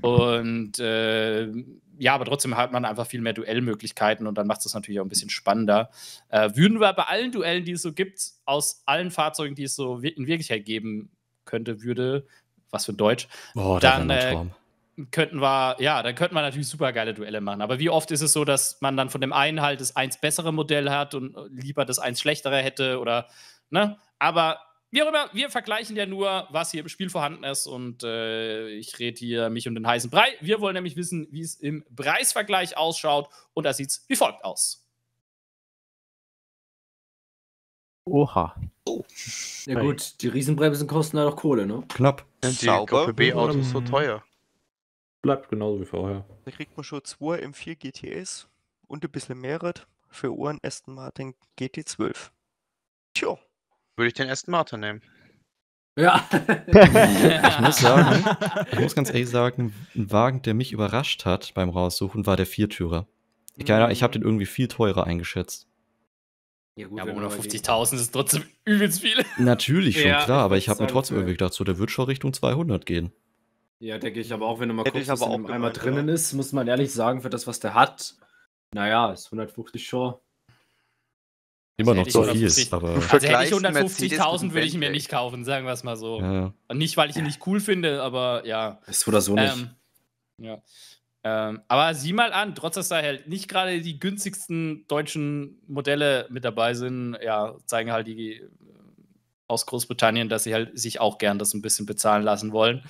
Und äh, ja, aber trotzdem hat man einfach viel mehr Duellmöglichkeiten und dann macht es das natürlich auch ein bisschen spannender. Äh, würden wir bei allen Duellen, die es so gibt, aus allen Fahrzeugen, die es so in Wirklichkeit geben könnte, würde, was für ein Deutsch, oh, dann äh, könnten wir, ja, dann könnten wir natürlich super geile Duelle machen. Aber wie oft ist es so, dass man dann von dem einen halt das eins bessere Modell hat und lieber das eins schlechtere hätte oder, ne? Aber Wie auch immer, wir vergleichen ja nur, was hier im Spiel vorhanden ist und äh, ich rede hier mich um den heißen Brei. Wir wollen nämlich wissen, wie es im Preisvergleich ausschaut und da sieht es wie folgt aus. Oha. Oh. Ja gut, die Riesenbremsen kosten ja noch Kohle, ne? Knapp. Und die G P B-Autos so teuer. Bleibt genauso wie vorher. Da kriegt man schon zwei M vier G T S und ein bisschen Mehrwert für Ohren Aston Martin G T zwölf. Tja. Würde ich den Aston Martin nehmen. Ja. Ich muss sagen, ich muss ganz ehrlich sagen, ein Wagen, der mich überrascht hat beim Raussuchen, war der Viertürer. Ich, mhm. ich habe den irgendwie viel teurer eingeschätzt. Ja, gut, ja, aber hundertfünfzigtausend ist trotzdem übelst viel. Natürlich schon, ja, klar, aber ich habe mir trotzdem irgendwie gedacht, so, der wird schon Richtung zweihundert gehen. Ja, denke ich aber auch, wenn du mal guckst, was in dem Eimer drinnen ist, muss man ehrlich sagen, für das, was der hat, naja, ist hundertfünfzig schon. Immer noch so viel, aber... Also hätte ich hundertfünfzigtausend, würde ich mir nicht kaufen, sagen wir es mal so. Ja. Und nicht, weil ich ihn nicht cool finde, aber ja. Ist oder so nicht. Ähm, ja. ähm, aber sieh mal an, trotz dass da halt nicht gerade die günstigsten deutschen Modelle mit dabei sind, ja, zeigen halt die aus Großbritannien, dass sie halt sich auch gern das ein bisschen bezahlen lassen wollen.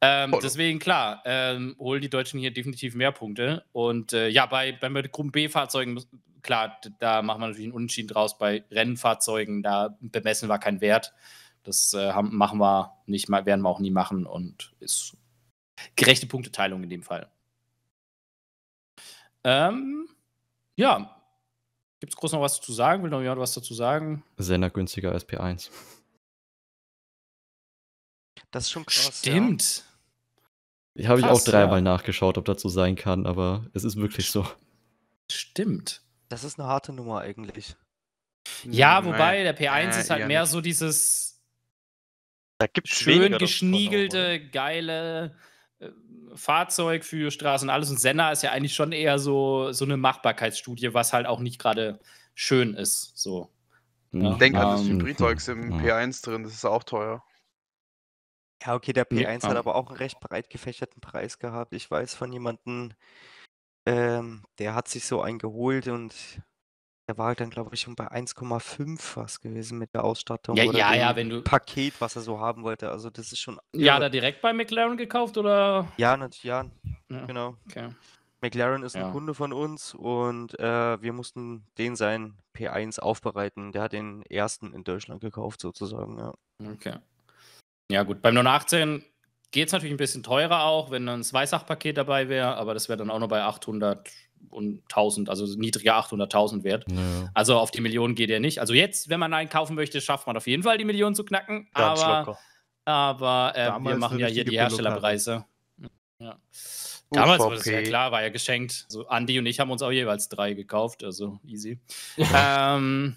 Ähm, oh. Deswegen, klar, ähm, holen die Deutschen hier definitiv mehr Punkte. Und äh, ja, bei, bei Gruppen B-Fahrzeugen, klar, da machen wir natürlich einen Unentschieden draus. Bei Rennfahrzeugen, da bemessen wir keinen Wert. Das äh, haben, machen wir nicht, werden wir auch nie machen und ist gerechte Punkteteilung in dem Fall. Ähm, ja, Gibt es groß noch was zu sagen? Will noch jemand was dazu sagen? Senna günstiger als P eins. Das ist schon krass. Stimmt. Ja. Habe ich auch dreimal ja. nachgeschaut, ob das so sein kann, aber es ist wirklich so. Stimmt. Das ist eine harte Nummer eigentlich. Ja, wobei der P eins äh, ist halt ja mehr nicht. so dieses da gibt's schön geschniegelte, davon, geile äh, Fahrzeug für Straßen und alles. Und Senna ist ja eigentlich schon eher so, so eine Machbarkeitsstudie, was halt auch nicht gerade schön ist. So. Ja. Ich denke, das Hybridzeug ist im ja. P eins drin, das ist auch teuer. Ja, okay, der P eins ja. hat aber auch einen recht breit gefächerten Preis gehabt. Ich weiß von jemandem, ähm, der hat sich so einen geholt und der war halt dann, glaube ich, schon bei eins Komma fünf was gewesen mit der Ausstattung. Ja, oder ja, ja, wenn du. Paket, was er so haben wollte. Also, das ist schon. Ja, hat er direkt bei McLaren gekauft oder? Ja, natürlich, ja, ja. Genau. Okay. McLaren ist ja. ein Kunde von uns und äh, wir mussten den seinen P eins aufbereiten. Der hat den ersten in Deutschland gekauft, sozusagen, ja. Okay. Ja, gut. Beim neun achtzehn geht es natürlich ein bisschen teurer auch, wenn dann ein Zweisach-Paket dabei wäre, aber das wäre dann auch noch bei achthundert. Und tausend, also niedriger achthunderttausend wert. Ja. Also auf die Millionen geht er nicht. Also jetzt, wenn man einen kaufen möchte, schafft man auf jeden Fall die Millionen zu knacken. Ganz aber locker. aber äh, wir machen ja hier die Herstellerpreise. Ja. Damals war das ja klar, war ja geschenkt. Also Andi und ich haben uns auch jeweils drei gekauft, also easy. ähm,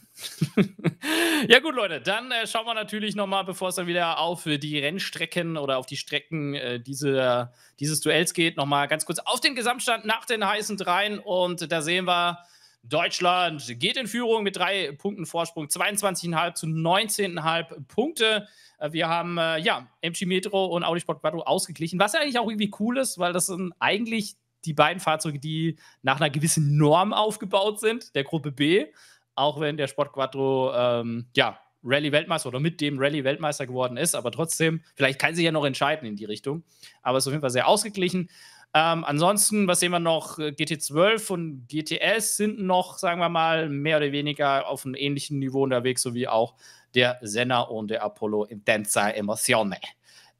ja gut, Leute, dann äh, schauen wir natürlich nochmal, bevor es dann wieder auf die Rennstrecken oder auf die Strecken äh, diese, dieses Duells geht, nochmal ganz kurz auf den Gesamtstand nach den heißen Dreien. Und da sehen wir, Deutschland geht in Führung mit drei Punkten Vorsprung, zweiundzwanzig Komma fünf zu neunzehn Komma fünf Punkte. Wir haben, äh, ja, M G Metro und Audi Sport Quattro ausgeglichen, was ja eigentlich auch irgendwie cool ist, weil das sind eigentlich die beiden Fahrzeuge, die nach einer gewissen Norm aufgebaut sind, der Gruppe B, auch wenn der Sport Quattro, ähm, ja, Rallye-Weltmeister oder mit dem Rallye-Weltmeister geworden ist, aber trotzdem, vielleicht kann sie ja noch entscheiden in die Richtung, aber ist auf jeden Fall sehr ausgeglichen. Ähm, ansonsten, was sehen wir noch? G T zwölf und G T S sind noch, sagen wir mal, mehr oder weniger auf einem ähnlichen Niveau unterwegs, sowie auch der Senna und der Apollo Intensa Emozione.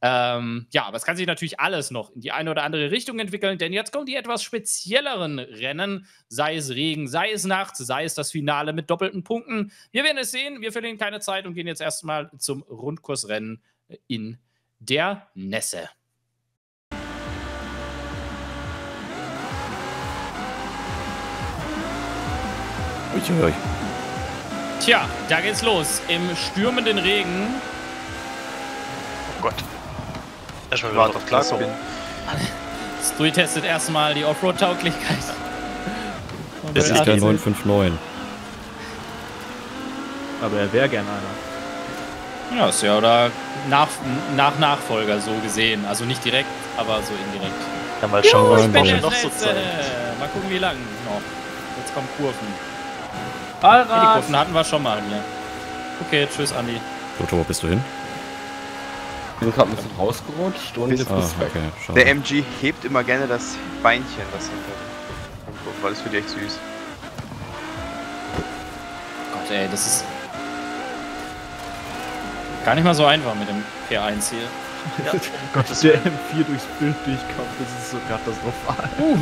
Ähm, ja, aber es kann sich natürlich alles noch in die eine oder andere Richtung entwickeln, denn jetzt kommen die etwas spezielleren Rennen, sei es Regen, sei es Nacht, sei es das Finale mit doppelten Punkten. Wir werden es sehen, wir verlieren keine Zeit und gehen jetzt erstmal zum Rundkursrennen in der Nässe. Ich höre euch. Tja, da geht's los. Im stürmenden Regen. Oh Gott. Erstmal warten auf Klasse. Stoy testet erstmal die Offroad-Tauglichkeit. Das ist der neun fünf neun. Aber er wäre gern einer. Ja, ist ja oder nach, nach Nachfolger so gesehen. Also nicht direkt, aber so indirekt. Ja, mal schauen, was Porsche noch so zeigt. Mal gucken, wie lang noch. Jetzt kommen Kurven. Allrad. Hey, die Kurven hatten wir schon mal hier. Okay, tschüss, Andi. Pluto, wo bist du hin? Ich bin gerade ein bisschen rausgerutscht und ah, okay, der M G hebt immer gerne das Beinchen, das hinter. Weil das finde ich echt süß. Gott, ey, das ist gar nicht mal so einfach mit dem P eins hier. Ja. Gott, das der M vier durchs Bild durchkommt, das ist so katastrophal. Uh,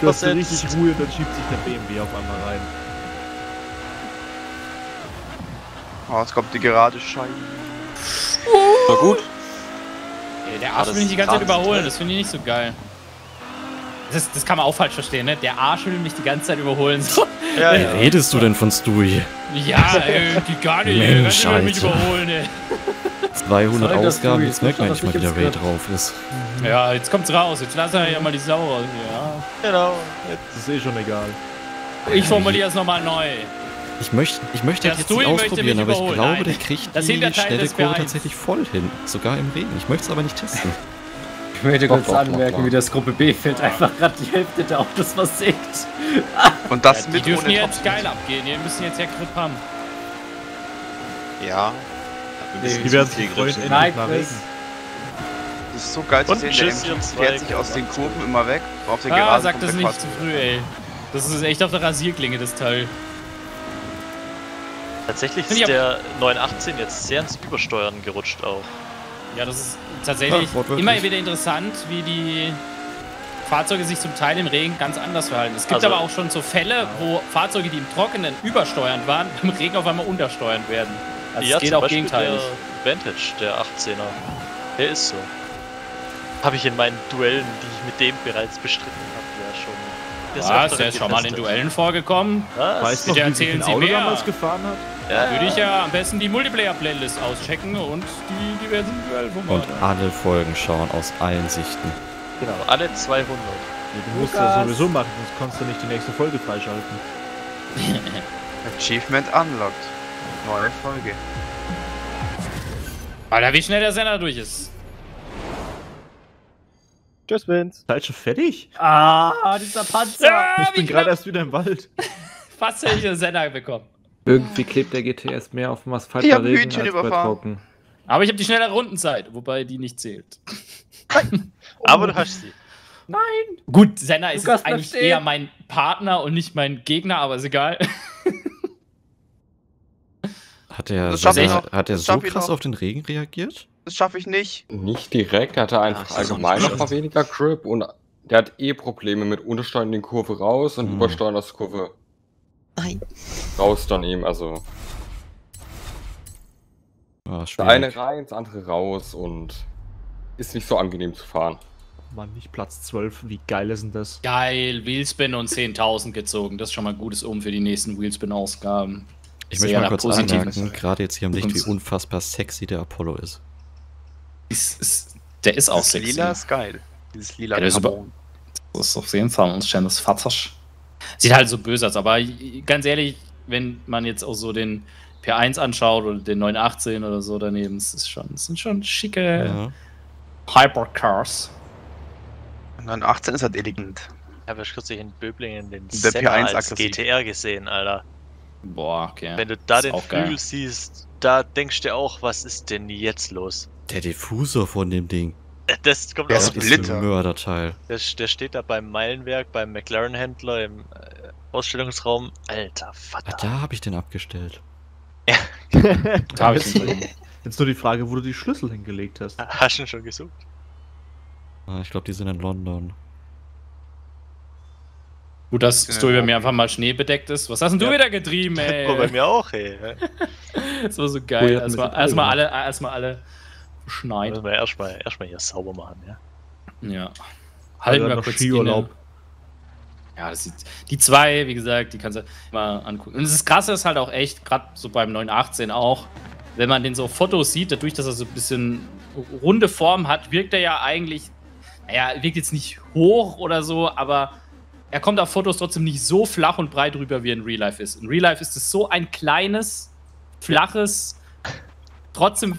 du hast ja richtig Ruhe, dann schiebt sich der B M W auf einmal rein. Oh, es kommt die gerade Scheibe. War gut. Ey, der Arsch will mich die ganze Zeit überholen, das finde ich nicht so geil. Das, das kann man auch falsch verstehen, ne? Der Arsch will mich die ganze Zeit überholen. So. Ja, ja. Redest du denn von Stoy? Ja, ey, die gar nicht. Mensch, Alter. Mich überholen, ey. zweihundert Ausgaben, jetzt merkt man nicht mal, wie der Ray drauf ist. Mhm. Ja, jetzt kommt's raus, jetzt lass er ja mal die Sau raus. Ja. Genau, jetzt ist eh schon egal. Ich formuliere es nochmal neu. Ich möchte, ich möchte das jetzt nicht ausprobieren, aber ich glaube, Nein. der kriegt das die schnelle Kurve tatsächlich voll hin. Sogar im Regen. Ich möchte es aber nicht testen. Ich möchte kurz anmerken, doch, wie das Gruppe B fällt einfach gerade die Hälfte der Autos versägt. Und das ja, mit die dürfen jetzt geil abgehen. Die müssen jetzt ja Grip haben. Ja. Nee, die werden sich freuen. Nein, das ist so geil zu sehen. Der M G fährt sich aus den Kurven immer weg. Auf den Geraden. Ah, sag das nicht zu früh, ey. Das ist echt auf der Rasierklinge, das Teil. Tatsächlich ist der neun achtzehn jetzt sehr ins Übersteuern gerutscht auch. Ja, das ist tatsächlich ja, immer wieder interessant, wie die Fahrzeuge sich zum Teil im Regen ganz anders verhalten. Es gibt also, aber auch schon so Fälle, wo Fahrzeuge, die im Trockenen übersteuernd waren, im Regen auf einmal untersteuern werden. Also ja, es geht auch Beispiel gegenteilig. Der Vantage, der achtzehner, der ist so. Habe ich in meinen Duellen, die ich mit dem bereits bestritten habe, ja schon. Ja, ist der ist schon mal in Duellen vorgekommen. Was? Weißt du, wie viel Auto damals gefahren hat? Ja, ja. Würde ich ja am besten die Multiplayer-Playlist auschecken und die diversen Duelle vom Und alle Folgen schauen aus allen Sichten. Genau, alle zweihundert. Du musst das sowieso machen, sonst kannst du nicht die nächste Folge freischalten. Achievement unlocked. Neue Folge. Alter, wie schnell der Senna durch ist. Tschüss, Vince. Seid schon fertig? Ah, dieser Panzer. Ja, ich bin gerade erst wieder im Wald. Fast hätte ich den Senna bekommen. Irgendwie klebt der G T S mehr auf dem Asphalt bei Regen als bei Trocken. Aber ich habe die schnellere Rundenzeit, wobei die nicht zählt. Aber du hast sie. Nein. Gut, Senna ist eigentlich eher mein Partner und nicht mein Gegner, aber ist egal. Hat er, das Senna, hat er das so krass auf den Regen reagiert? Das schaffe ich nicht. Nicht direkt, hat er einfach ja, allgemein noch mal weniger Grip und der hat eh Probleme mit Untersteuern in den Kurve raus und hm. Übersteuern aus Kurve Nein. raus dann eben, also. Ah, das eine rein, das andere raus und ist nicht so angenehm zu fahren. Mann, nicht Platz zwölf, wie geil ist denn das? Geil, Wheelspin und zehntausend gezogen, das ist schon mal ein gutes Um für die nächsten Wheelspin-Ausgaben. Ich Sehr möchte mal kurz anmerken, gerade jetzt hier am Licht, wie unfassbar sexy der Apollo ist. Ist, ist der ist auch das sexy. Lila ist geil. Dieses lila ja, das, ist das ist auf jeden Fall ein schönes Fahrzeug. Sieht halt so böse aus, aber ganz ehrlich, wenn man jetzt auch so den P eins anschaut oder den neun achtzehn oder so daneben, das ist schon, das sind schon schicke ja. Hypercars. neun achtzehn ist halt elegant. Ich habe kürzlich in Böblingen den Senna als G T R gesehen, Alter. Boah, okay. Wenn du da den Flügel siehst, da denkst du auch, was ist denn jetzt los? Der Diffusor von dem Ding. Das kommt aus dem Mörderteil. Der, der steht da beim Meilenwerk, beim McLaren-Händler im äh, Ausstellungsraum. Alter Vater. Ah, da habe ich den abgestellt. Ja. Da habe ich den. Jetzt nur die Frage, wo du die Schlüssel hingelegt hast. Hast du ihn schon gesucht? Ah, ich glaube, die sind in London. Gut, dass ja. Stoy bei mir einfach mal schneebedeckt ist. Was hast denn ja. du wieder getrieben, ey? Das war bei mir auch, ey. Das war so geil. Oh, erstmal erst alle, erstmal alle schneiden. Müssen wir erstmal erst hier sauber machen, ja? Ja. Halten wir kurz Skiurlaub. Ja, das sieht. Die zwei, wie gesagt, die kannst du mal angucken. Und das Krasse ist halt auch echt, gerade so beim neun achtzehn auch, wenn man den so Fotos sieht, dadurch, dass er so ein bisschen runde Form hat, wirkt er ja eigentlich, naja, wirkt jetzt nicht hoch oder so, aber er kommt auf Fotos trotzdem nicht so flach und breit rüber, wie er in Real Life ist. In Real Life ist es so ein kleines, flaches, trotzdem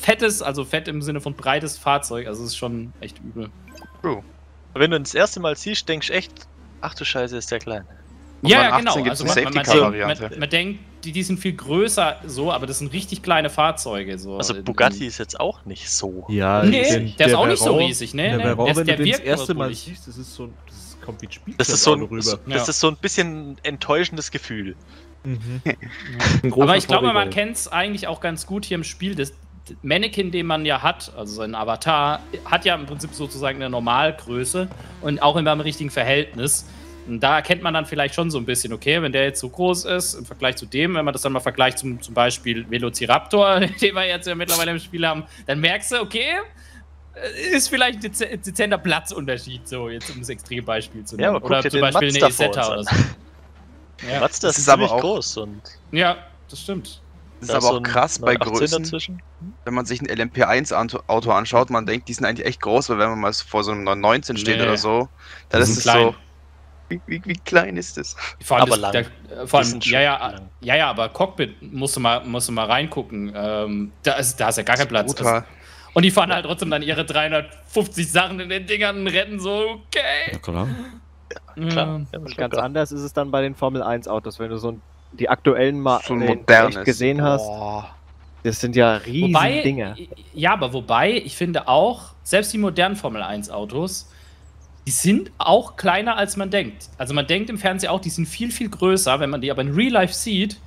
fettes, also fett im Sinne von breites Fahrzeug. Also es ist schon echt übel. True. Wenn du ihn das erste Mal siehst, denkst du echt, ach du Scheiße, ist der klein. Ja, genau. Also man, man, man, man, man denkt, die, die sind viel größer so, aber das sind richtig kleine Fahrzeuge. So. Also Bugatti ist jetzt auch nicht so. Ja, nee, der, der ist auch nicht so riesig, ne? Der, der, der, der wirkt das erste Mal siehst, das ist so ein... Kommt wie ein Spielzeug das ist so ein, rüber. So, das ja. ist so ein bisschen enttäuschendes Gefühl. Mhm. Aber ich glaube, man kennt es eigentlich auch ganz gut hier im Spiel. Das Mannequin, den man ja hat, also sein Avatar, hat ja im Prinzip sozusagen eine Normalgröße und auch immer im richtigen Verhältnis. Und da erkennt man dann vielleicht schon so ein bisschen, okay, wenn der jetzt so groß ist im Vergleich zu dem, wenn man das dann mal vergleicht zum, zum Beispiel Velociraptor, den wir jetzt ja mittlerweile im Spiel haben, dann merkst du, okay, ist vielleicht ein dez dezenter Platzunterschied, so jetzt um das Extrembeispiel zu nehmen. Ja, aber oder zum Beispiel Mazda eine Isetta oder so. Ja. Mazda ist, ist aber auch groß. Und ja, das stimmt. Das ist, das ist aber auch so krass bei Größen, dazwischen. Wenn man sich ein L M P eins Auto anschaut, man denkt, die sind eigentlich echt groß, weil wenn man mal vor so einem neun neunzehn steht nee. Oder so, dann das ist es klein. So, wie, wie, wie klein ist das? Vor allem, aber lang. Der, vor allem ja, ja, ja, ja, aber Cockpit musst du mal, musst du mal reingucken. Ähm, da, ist, da ist ja gar kein Platz. Und die fahren halt trotzdem dann ihre dreihundertfünfzig Sachen in den Dingern und retten so, okay. Ja, klar. Ja, klar. Ja, und ganz klar. Anders ist es dann bei den Formel eins Autos, wenn du so die aktuellen mal echt gesehen hast. Oh. Das sind ja riesen wobei, Dinge. Ja, aber wobei, ich finde auch, selbst die modernen Formel eins Autos, die sind auch kleiner als man denkt. Also man denkt im Fernsehen auch, die sind viel, viel größer, wenn man die aber in Real Life sieht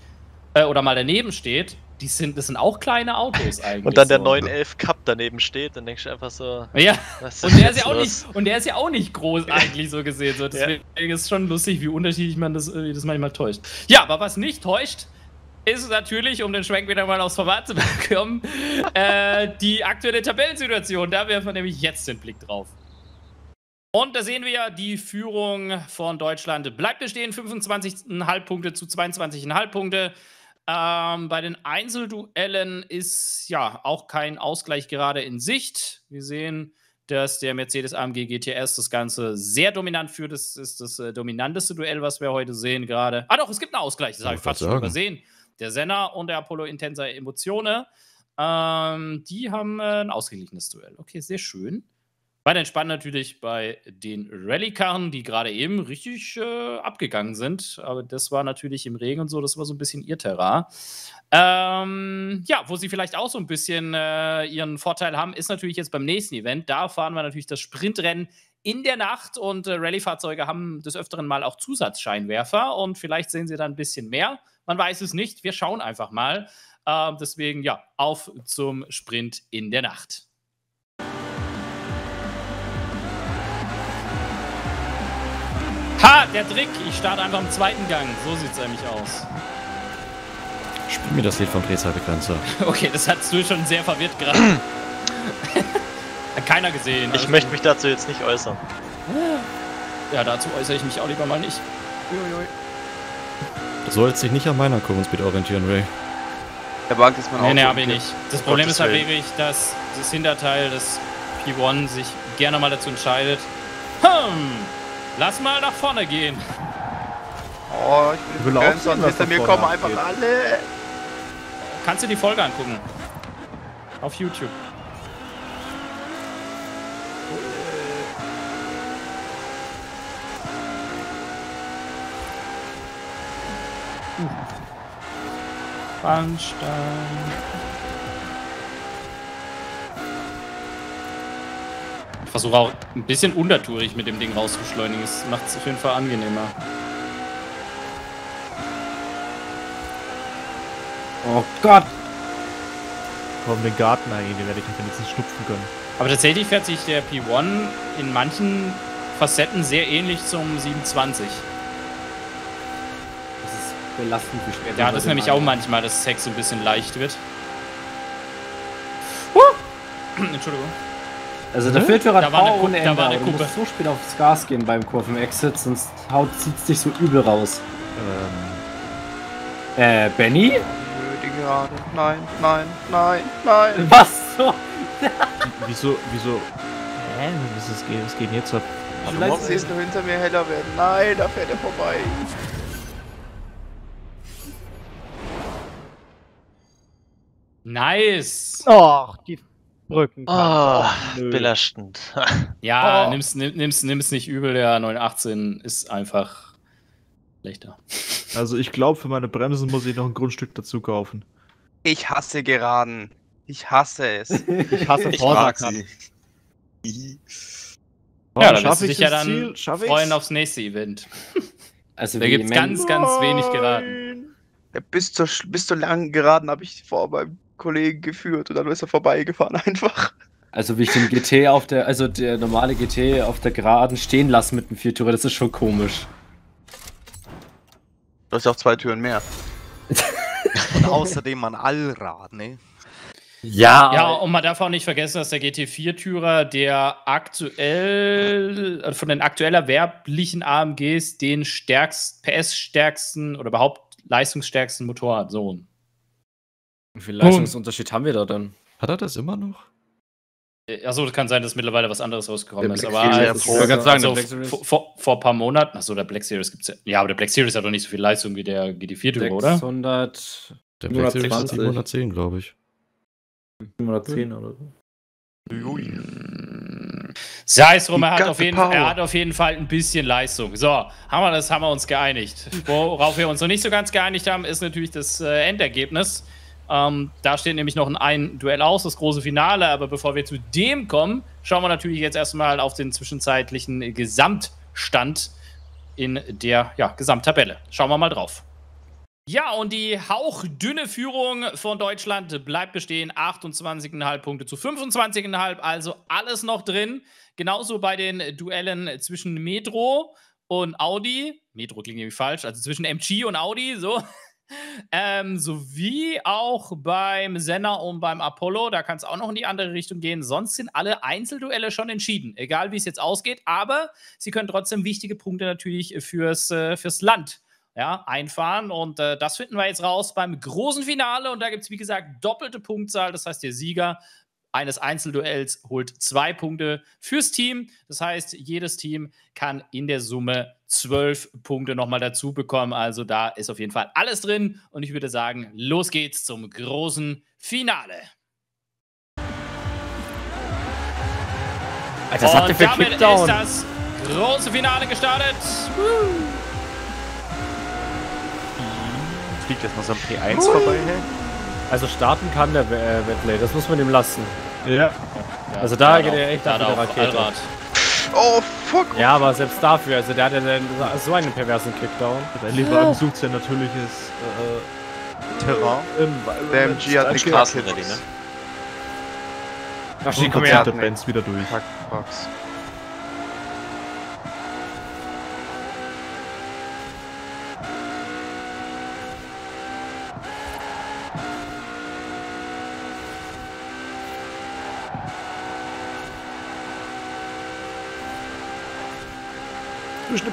äh, oder mal daneben steht, Die sind, das sind auch kleine Autos eigentlich. Und dann der so. neun elf Cup daneben steht, dann denkst du einfach so... Ja, was ist und, der ist ja auch nicht, und der ist ja auch nicht groß eigentlich so gesehen. So, deswegen ja. ist es schon lustig, wie unterschiedlich man das, das manchmal täuscht. Ja, aber was nicht täuscht, ist natürlich, um den Schwenk wieder mal aufs Format zu bekommen, äh, die aktuelle Tabellensituation. Da werfen wir nämlich jetzt den Blick drauf. Und da sehen wir ja, die Führung von Deutschland bleibt bestehen. fünfundzwanzig Komma fünf Punkte zu zweiundzwanzig Komma fünf Punkte. Ähm, bei den Einzelduellen ist ja auch kein Ausgleich gerade in Sicht. Wir sehen, dass der Mercedes-A M G G T S das Ganze sehr dominant führt. Das ist das äh, dominanteste Duell, was wir heute sehen gerade. Ah doch, es gibt einen Ausgleich, das habe ich fast schon übersehen. Der Senna und der Apollo Intensa Emozione, ähm, die haben äh, ein ausgeglichenes Duell. Okay, sehr schön. Weiter entspannt natürlich bei den Rallye-Karren, die gerade eben richtig äh, abgegangen sind. Aber das war natürlich im Regen und so, das war so ein bisschen ihr Terrain. Ähm, ja, wo sie vielleicht auch so ein bisschen äh, ihren Vorteil haben, ist natürlich jetzt beim nächsten Event. Da fahren wir natürlich das Sprintrennen in der Nacht und äh, Rallye-Fahrzeuge haben des Öfteren mal auch Zusatzscheinwerfer und vielleicht sehen sie da ein bisschen mehr. Man weiß es nicht, wir schauen einfach mal. Äh, deswegen, ja, auf zum Sprint in der Nacht. Ha, der Trick. Ich starte einfach im zweiten Gang. So sieht es nämlich aus. Spiel mir das Lied vom Drehzahlbegrenzer. Okay, das hat's du schon sehr verwirrt gerade. Hat keiner gesehen. Ich möchte gut. mich dazu jetzt nicht äußern. Ja, dazu äußere ich mich auch lieber mal nicht. Du sollst dich nicht an meiner Kurvenspeed orientieren, Ray. Der Bank ist man nee, auch. Nee, nee, hab ich nicht. Das Problem ist halt wirklich, dass das Hinterteil des P eins sich gerne mal dazu entscheidet. Hm! Lass mal nach vorne gehen. Oh, ich will auch sehen, hinter mir kommen einfach alle. Kannst du die Folge angucken? Auf YouTube. Uh. Bahnstein. Ich versuche auch ein bisschen untertourig mit dem Ding rauszuschleunigen. Das macht es auf jeden Fall angenehmer. Oh Gott! Warum den Gartenheini? Den werde ich nicht wenigstens schnupfen können. Aber tatsächlich fährt sich der P eins in manchen Facetten sehr ähnlich zum siebenundzwanzig. Das ist belastend beschwert. Ja, das ist nämlich auch manchmal, dass das Heck so ein bisschen leicht wird. Uh! Entschuldigung. Also der Viertürer hat Power ohne Ende, aber du musst so spät aufs Gas gehen beim Kurvenexit, sonst haut zieht's dich so übel raus. Ähm... Äh, Benny? Nö, gerade. Nein, nein, nein, nein. Was? So? Wieso, wieso... Hä? Was geht denn jetzt ab? Vielleicht siehst du hinter mir heller werden. Nein, da fährt er vorbei. Nice! Och, die... Brücken. Oh, belastend. Ja, oh. nimm's, nimm's, nimm's nicht übel, der neun achtzehn ist einfach schlechter. Also ich glaube, für meine Bremsen muss ich noch ein Grundstück dazu kaufen. Ich hasse Geraden. Ich hasse es. Ich hasse Forza. Oh, ja, dann schaffe ich dich ja dann freuen aufs nächste Event. Also da gibt's ganz, ganz wenig Geraden. Ja, bis zur, bis zur langen Geraden habe ich vor beim Kollegen geführt und dann ist er vorbeigefahren einfach. Also wie ich den G T auf der, also der normale G T auf der Geraden stehen lasse mit dem Viertürer, das ist schon komisch. Du hast ja auch zwei Türen mehr. Und außerdem an Allrad, ne? Ja. Ja, und man darf auch nicht vergessen, dass der G T vier-Türer der aktuell, von den aktuell erwerblichen A M Gs den stärksten, P S-stärksten oder überhaupt leistungsstärksten Motor hat. So. Wie viel Leistungsunterschied haben wir da dann? Hat er das immer noch? Achso, das kann sein, dass mittlerweile was anderes rausgekommen ist. Aber ich wollte gerade sagen, also vor, vor ein paar Monaten, achso, der Black Series gibt's ja. Ja, aber der Black Series hat doch nicht so viel Leistung wie der G T vier-Typ, oder? sechshundert. Der Black Series hat siebenhundertzehn, glaube ich. siebenhundertzehn oder so. Sei es drum, er hat, auf jeden, er hat auf jeden Fall ein bisschen Leistung. So, haben wir das, haben wir uns geeinigt. Worauf wir uns noch nicht so ganz geeinigt haben, ist natürlich das äh, Endergebnis. Ähm, da steht nämlich noch ein, ein Duell aus, das große Finale, aber bevor wir zu dem kommen, schauen wir natürlich jetzt erstmal auf den zwischenzeitlichen Gesamtstand in der ja, Gesamttabelle. Schauen wir mal drauf. Ja, und die hauchdünne Führung von Deutschland bleibt bestehen. achtundzwanzig Komma fünf Punkte zu fünfundzwanzig Komma fünf, also alles noch drin. Genauso bei den Duellen zwischen Metro und Audi. Metro klingt irgendwie falsch, also zwischen M G und Audi, so. Ähm, sowie auch beim Senna und beim Apollo, da kann es auch noch in die andere Richtung gehen. Sonst sind alle Einzelduelle schon entschieden, egal wie es jetzt ausgeht. Aber sie können trotzdem wichtige Punkte natürlich fürs, äh, fürs Land ja, einfahren. Und äh, das finden wir jetzt raus beim großen Finale. Und da gibt es, wie gesagt, doppelte Punktzahl. Das heißt, der Sieger eines Einzelduells holt zwei Punkte fürs Team. Das heißt, jedes Team kann in der Summe zwölf Punkte nochmal dazu bekommen. Also da ist auf jeden Fall alles drin. Und ich würde sagen, los geht's zum großen Finale. Das hat und damit ist das große Finale gestartet. Fliegt jetzt mal so ein P eins uh. vorbei, hey? Also starten kann der Bentley, das muss man ihm lassen. Ja. Also da, ja, geht er echt auf der Rakete. Allrad. Oh fuck! Ja, aber selbst dafür, also der hat ja so einen perversen Kickdown. Der Lieferant sucht sein natürliches äh, Terrain. Im, der M G hat eine Straße ready, ne? Da steht der Benz wieder durch. Fuck, Box.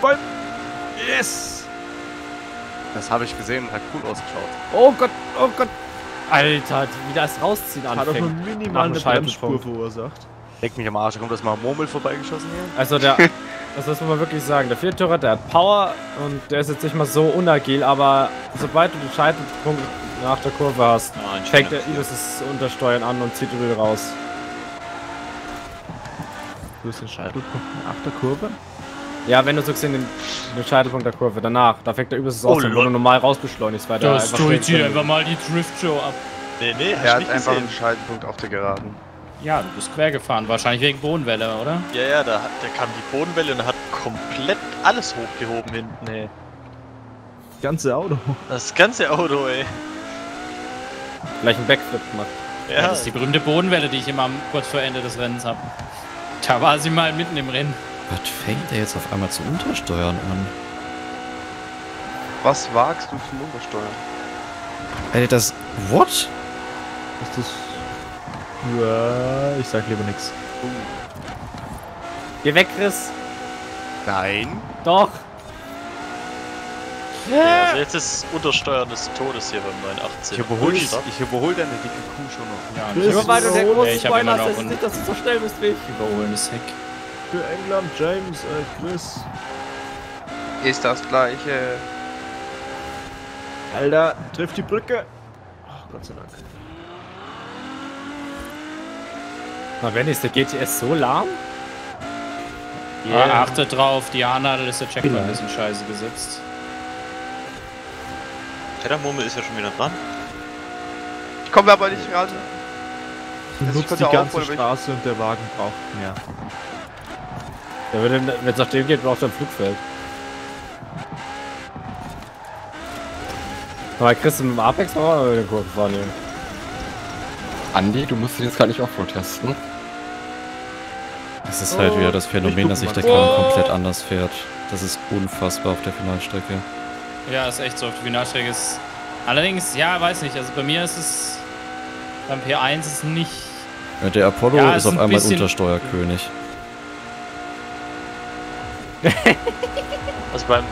Ball. Yes! Das habe ich gesehen und hat cool ausgeschaut. Oh Gott, oh Gott! Alter, wie das Rausziehen anfängt. Hat doch nur minimal eine Bremsspur verursacht. Leck mich am Arsch, da kommt das mal Murmel vorbeigeschossen hier. Also der, das muss man wirklich sagen, der Viertürer, der hat Power und der ist jetzt nicht mal so unagil, aber sobald du den Scheitelpunkt nach der Kurve hast, oh, fängt der das Untersteuern an und zieht ihn wieder raus. Du hast den Scheitelpunkt nach der Kurve? Ja, wenn du so gesehen den, den Scheitelpunkt der Kurve danach, da fängt der übelste aus, wenn du normal rausbeschleunigst, weil da einfach durch hier einfach mal die Drift-Show ab. Nee, nee, er hat einfach einen Scheitelpunkt auf der Geraden. Ja, du bist quer gefahren, wahrscheinlich wegen Bodenwelle, oder? Ja, ja, da, da kam die Bodenwelle und hat komplett alles hochgehoben hinten, ey. Das ganze Auto. Das ganze Auto, ey. Gleich einen Backflip gemacht. Ja. Ja, das ist die berühmte Bodenwelle, die ich immer kurz vor Ende des Rennens habe. Da war sie mal mitten im Rennen. Was fängt er jetzt auf einmal zu untersteuern an? Was wagst du zum Untersteuern? Alter, das... What? Ist das... Ja, ich sag lieber nix. Uh. Geh weg, Chris! Nein! Doch! Ja, also jetzt ist Untersteuern des Todes hier beim neun achtzehn. Ich überhole ich, ich überhol deine dicke Kuh schon noch. Ja, ich überhole der große Spoiler, das ist nicht, dass du so schnell bist wie ich. Überholen ist Heck. Für England, James, äh, Chris. Ist das gleiche. Alter, trifft die Brücke. Oh, Gott sei Dank. Na, wenn ist der G T S so lahm? Yeah. Ah, achtet drauf, Diana, da ist der Checkpoint ein bisschen scheiße gesetzt. Der Murmel ist ja schon wieder dran. Ich komme aber nicht gerade. Du nutzt die ganze auf, Straße und der Wagen braucht mehr. Ja, wenn es nach dem geht, braucht er ein Flugfeld. Aber Chris, mit dem Apex war wir den Kurven fahren nehmen. Andi, du musst den jetzt gar nicht offroad testen. Das ist oh, halt wieder das Phänomen, dass sich der Kahn oh. komplett anders fährt. Das ist unfassbar auf der Finalstrecke. Ja, das ist echt so. Auf der Finalstrecke ist... Allerdings, ja, weiß nicht. Also bei mir ist es... Beim P eins ist es nicht... Ja, der Apollo ja, ist auf ein einmal Untersteuerkönig. Also beim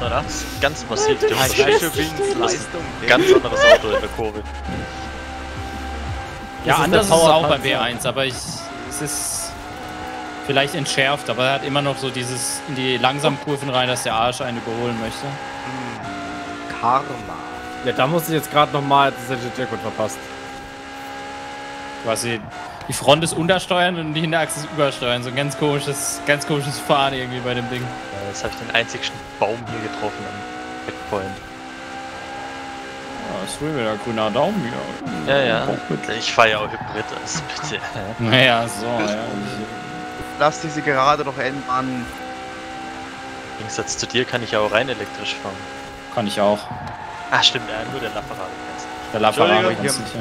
neun achtzehn ganz massiv, der gleiche Willensleistung, ganz anderes Auto in der Kurve. Ja, anders ist es auch beim B eins, aber ich, es ist vielleicht entschärft, aber er hat immer noch so dieses in die langsamen Kurven rein, dass der Arsch einen überholen möchte. Hm. Karma. Ja, da musste ich jetzt gerade nochmal, das hätte ich dir gut verpasst. Quasi. Die Front ist untersteuern und die Hinterachse ist übersteuern. So ein ganz komisches, ganz komisches Fahren irgendwie bei dem Ding. Ja, jetzt habe ich den einzigsten Baum hier getroffen am Checkpoint. Ja, ist wohl wieder grüner Daumen hier. Ja, ja. Ich fahre ja auch Hybrid, also bitte. Naja, so, ja. Lass diese Gerade doch enden an. Im Gegensatz zu dir kann ich ja auch rein elektrisch fahren. Kann ich auch. Ach stimmt, ja, nur der Laferrari kannst du. Der Laferrari kannst du nicht,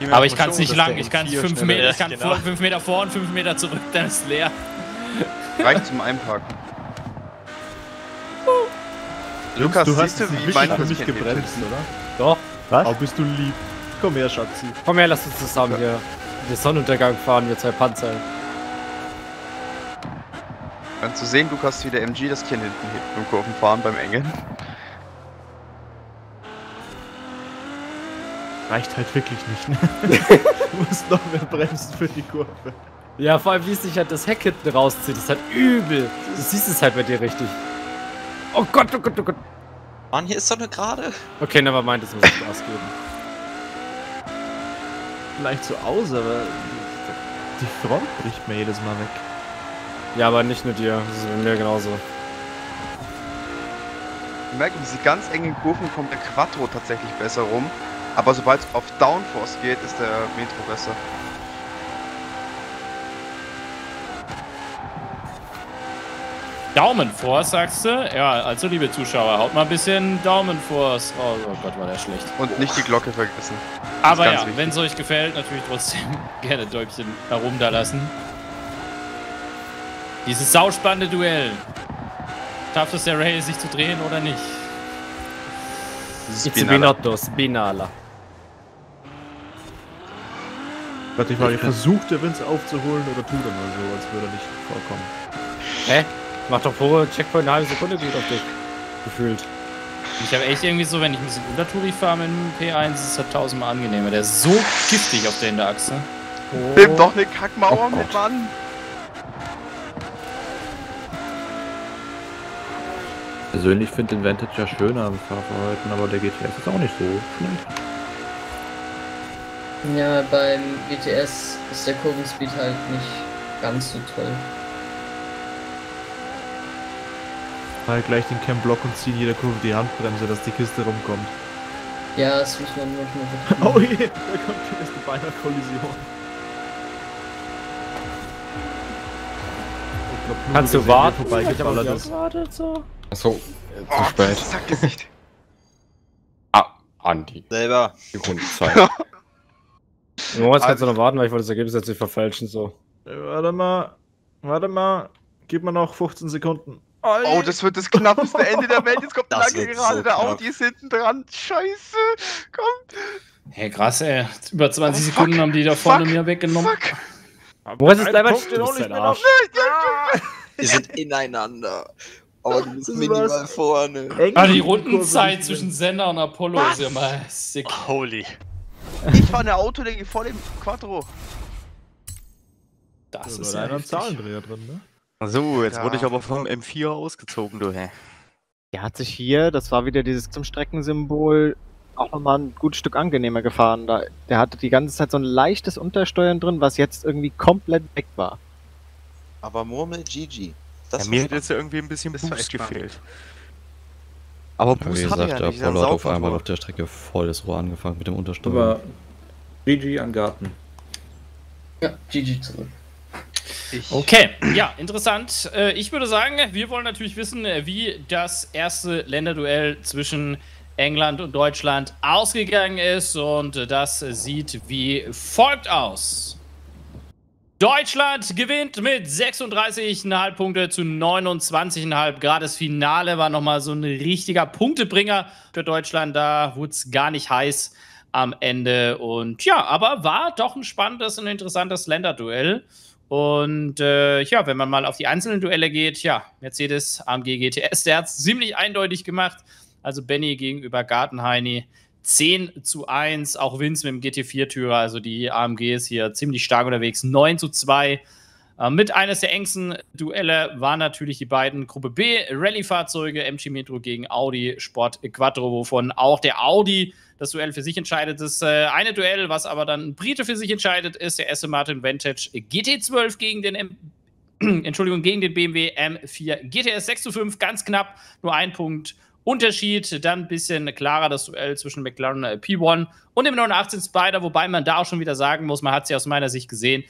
ja. Aber ich kann es nicht lang, ich kann fünf Meter, ich kann genau. vor, fünf Meter vor und fünf Meter zurück, dann ist es leer. Reicht zum Einparken. Lukas, du hast wie mein mich gebremst, oder? Doch. Was? Oh, bist du lieb. Komm her, Schatzi. Komm her, lass uns zusammen ja. hier den Sonnenuntergang fahren, wir zwei Panzer. Kannst du sehen, Lukas, wie der M G das Kind hinten hebt beim Kurvenfahren beim Engen? Reicht halt wirklich nicht, ne? Du musst noch mehr bremsen für die Kurve. Ja, vor allem, wie es sich halt das Heck hinten rauszieht, das ist halt übel. Du siehst es halt bei dir richtig. Oh Gott, oh Gott, oh Gott. Mann, hier ist doch eine Gerade. Okay, never mind, das muss ich ausgeben. Vielleicht so aus, aber die Front bricht mir jedes Mal weg. Ja, aber nicht nur dir, das ist bei mir genauso. Ich merke, diese ganz engen Kurven kommt der Quattro tatsächlich besser rum. Aber sobald es auf Downforce geht, ist der Metro besser. Daumenforce, sagst du? Ja, also liebe Zuschauer, haut mal ein bisschen Daumenforce. Oh, oh Gott, war der schlecht. Und nicht die Glocke vergessen. Das Aber ja, wenn es euch gefällt, natürlich trotzdem gerne Däubchen herum da lassen. Dieses sauspannende Duell. Schafft es der Ray, sich zu drehen oder nicht? It's Binotto, Spinala. Warte, ich mal, versucht der Vince aufzuholen oder tut er mal so, als würde er nicht vorkommen. Hä? Mach doch vor, Checkpoint eine halbe Sekunde geht auf dich. Gefühlt. Ich habe echt irgendwie so, wenn ich ein bisschen Untertouri fahre mit dem P eins, ist es halt tausendmal angenehmer. Der ist so giftig auf der Hinterachse. Oh. Nimm doch eine Kackmauer oh mit, Mann! Persönlich finde den Vantage ja schöner am Fahrverhalten, aber der G T S ist auch nicht so schlecht. Ja, beim G T S ist der Kurvenspeed halt nicht ganz so toll. Halt gleich den Cam-Block und ziehen jeder Kurve die Handbremse, dass die Kiste rumkommt. Ja, das muss man manchmal. Oh je, da kommt die erste beinahe Kollision. Ich glaub, kannst du warten? Ich hab auch gewartet, so. Achso, zu spät. Sackgesicht. Ah, Andi. Selber. Die Rundzeit. No, jetzt kannst du noch warten, weil ich wollte das Ergebnis jetzt nicht verfälschen, so. Warte mal, warte mal. Gib mir noch fünfzehn Sekunden. Oh, das wird das knappeste Ende der Welt. Jetzt kommt das lange gerade, so der Audi ist hinten dran. Scheiße, komm. Hey, krass, ey. Über zwanzig Sekunden fuck, haben die da vorne fuck, mir weggenommen. Fuck. Wo ist es leider? Die sind ineinander. Aber du bist minimal vorne. Ah, die Rundenzeit zwischen Senna und Apollo was? Ist ja mal sick. Holy. Ich war eine Autolänge vor dem Quattro. Das, das ist ja einer Zahlendreher drin, ne? So, jetzt ja. wurde ich aber vom M vier ausgezogen, du hä. Der hat sich hier, das war wieder dieses zum Streckensymbol, auch nochmal ein gutes Stück angenehmer gefahren. Da, der hatte die ganze Zeit so ein leichtes Untersteuern drin, was jetzt irgendwie komplett weg war. Aber Murmel G G. Das ja, mir hat jetzt ja irgendwie ein bisschen Boost gefehlt. Aber Boost ja, wie gesagt, der Apollo hat auf einmal auf der Strecke voll das Rohr angefangen mit dem Untersteuern. Aber G G an Garten. Ja, G G zurück. Ich. Okay, ja, interessant. Ich würde sagen, wir wollen natürlich wissen, wie das erste Länderduell zwischen England und Deutschland ausgegangen ist. Und das sieht wie folgt aus. Deutschland gewinnt mit sechsunddreißig Komma fünf Punkte zu neunundzwanzig Komma fünf. Gerade das Finale war nochmal so ein richtiger Punktebringer für Deutschland. Da wurde es gar nicht heiß am Ende. Und ja, aber war doch ein spannendes und interessantes Länderduell. Und äh, ja, wenn man mal auf die einzelnen Duelle geht, ja, Mercedes-A M G G T S, der hat es ziemlich eindeutig gemacht. Also Benny gegenüber Gartenheini zehn zu eins, auch Vince mit dem G T vier-Türer, also die A M G ist hier ziemlich stark unterwegs, neun zu zwei. Äh, mit eines der engsten Duelle waren natürlich die beiden Gruppe B Rallye-Fahrzeuge, M G Metro gegen Audi Sport Quattro, wovon auch der Audi das Duell für sich entscheidet. Das äh, eine Duell, was aber dann ein Brite für sich entscheidet, ist der Aston Martin Vantage G T zwölf gegen den M Entschuldigung, gegen den B M W M vier G T S sechs zu fünf, ganz knapp, nur ein Punkt Unterschied. Dann ein bisschen klarer das Duell zwischen McLaren P eins und dem neunhundertachtzehn Spider, wobei man da auch schon wieder sagen muss, man hat sie aus meiner Sicht gesehen,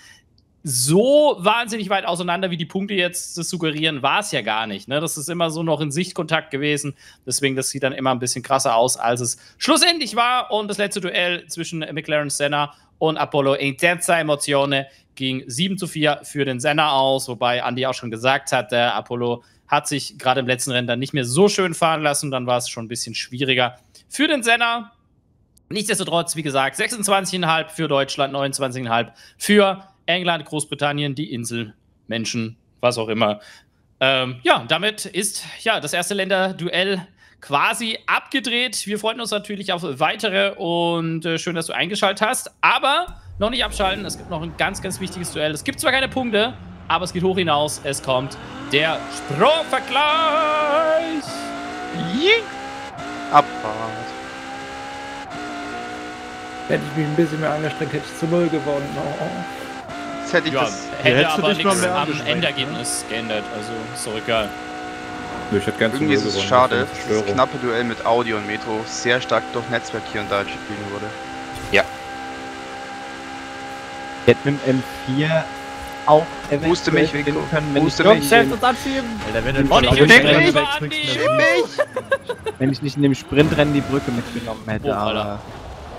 so wahnsinnig weit auseinander, wie die Punkte jetzt das suggerieren, war es ja gar nicht. Ne? Das ist immer so noch in Sichtkontakt gewesen. Deswegen, das sieht dann immer ein bisschen krasser aus, als es schlussendlich war. Und das letzte Duell zwischen McLaren Senna und Apollo Intensa Emozione ging sieben zu vier für den Senna aus. Wobei Andi auch schon gesagt hat, der Apollo hat sich gerade im letzten Rennen dann nicht mehr so schön fahren lassen. Dann war es schon ein bisschen schwieriger für den Senna. Nichtsdestotrotz, wie gesagt, sechsundzwanzig Komma fünf für Deutschland, neunundzwanzig Komma fünf für England, Großbritannien, die Insel, Menschen, was auch immer. Ähm, ja, damit ist ja das erste Länderduell quasi abgedreht. Wir freuen uns natürlich auf weitere und äh, schön, dass du eingeschaltet hast. Aber noch nicht abschalten, es gibt noch ein ganz, ganz wichtiges Duell. Es gibt zwar keine Punkte, aber es geht hoch hinaus. Es kommt der Sprungvergleich. Yeah. Abfahrt. Hätte ich mich ein bisschen mehr angestrengt, hätte ich zu null gewonnen. Oh. Jetzt hätte ich ja, das hätte ja, aber nichts mehr am Endergebnis geändert, also ist doch egal. Ich hätte ganz Irgendwie ist es gewonnen. Schade, das, das knappe Duell mit Audi und Metro sehr stark durch Netzwerk hier und da entschieden wurde. Ja. Ich hätte mit dem M vier auch musste mich weg können, wenn musste ich selbst abschieben. Alter, wenn du oh, ich ich Sprint, mich. Wenn ich nicht in dem Sprintrennen die Brücke mitgenommen hätte, oh, aber...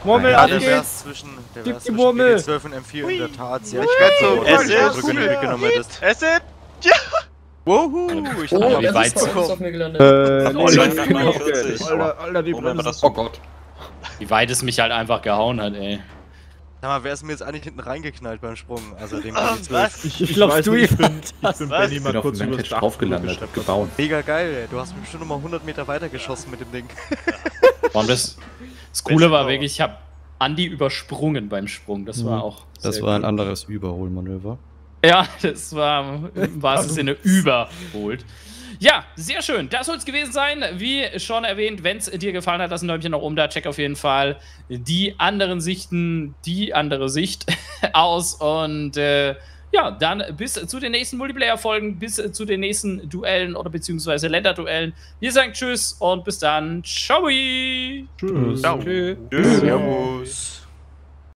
Murmel, ja, der wär's zwischen, der wär's zwischen G T zwölf und M vier Ui. in der Tat. Ja, ich werde so es Acid! Ja! Wohu! Ich oh, hab wie weit ist auf mir gelandet. Äh, nee, neunundvierzig. Alter, Alter, wie blöd ist das? Oh Gott. Wie weit es mich halt einfach gehauen hat, ey. Sag mal, wer ist mir jetzt eigentlich hinten reingeknallt beim Sprung? Also dem G T zwölf. Ich, ich glaub, du ich bin, ich bin Benny mal kurz über das Dach gelandet. Mega geil, ey. Du hast mich bestimmt nochmal hundert Meter weiter geschossen mit dem Ding. Warum das? Das Coole war wirklich, ich habe Andi übersprungen beim Sprung. Das war auch. Das war ein anderes Überholmanöver. Ja, das war im wahrsten Sinne überholt. Ja, sehr schön. Das soll es gewesen sein. Wie schon erwähnt, wenn es dir gefallen hat, lass ein Däumchen nach oben da. Check auf jeden Fall die anderen Sichten, die andere Sicht aus. Und äh, ja, dann bis zu den nächsten Multiplayer-Folgen, bis zu den nächsten Duellen oder beziehungsweise Länderduellen. Wir sagen Tschüss und bis dann. Ciao. Tschüss. Ciao. Tschüss. Servus.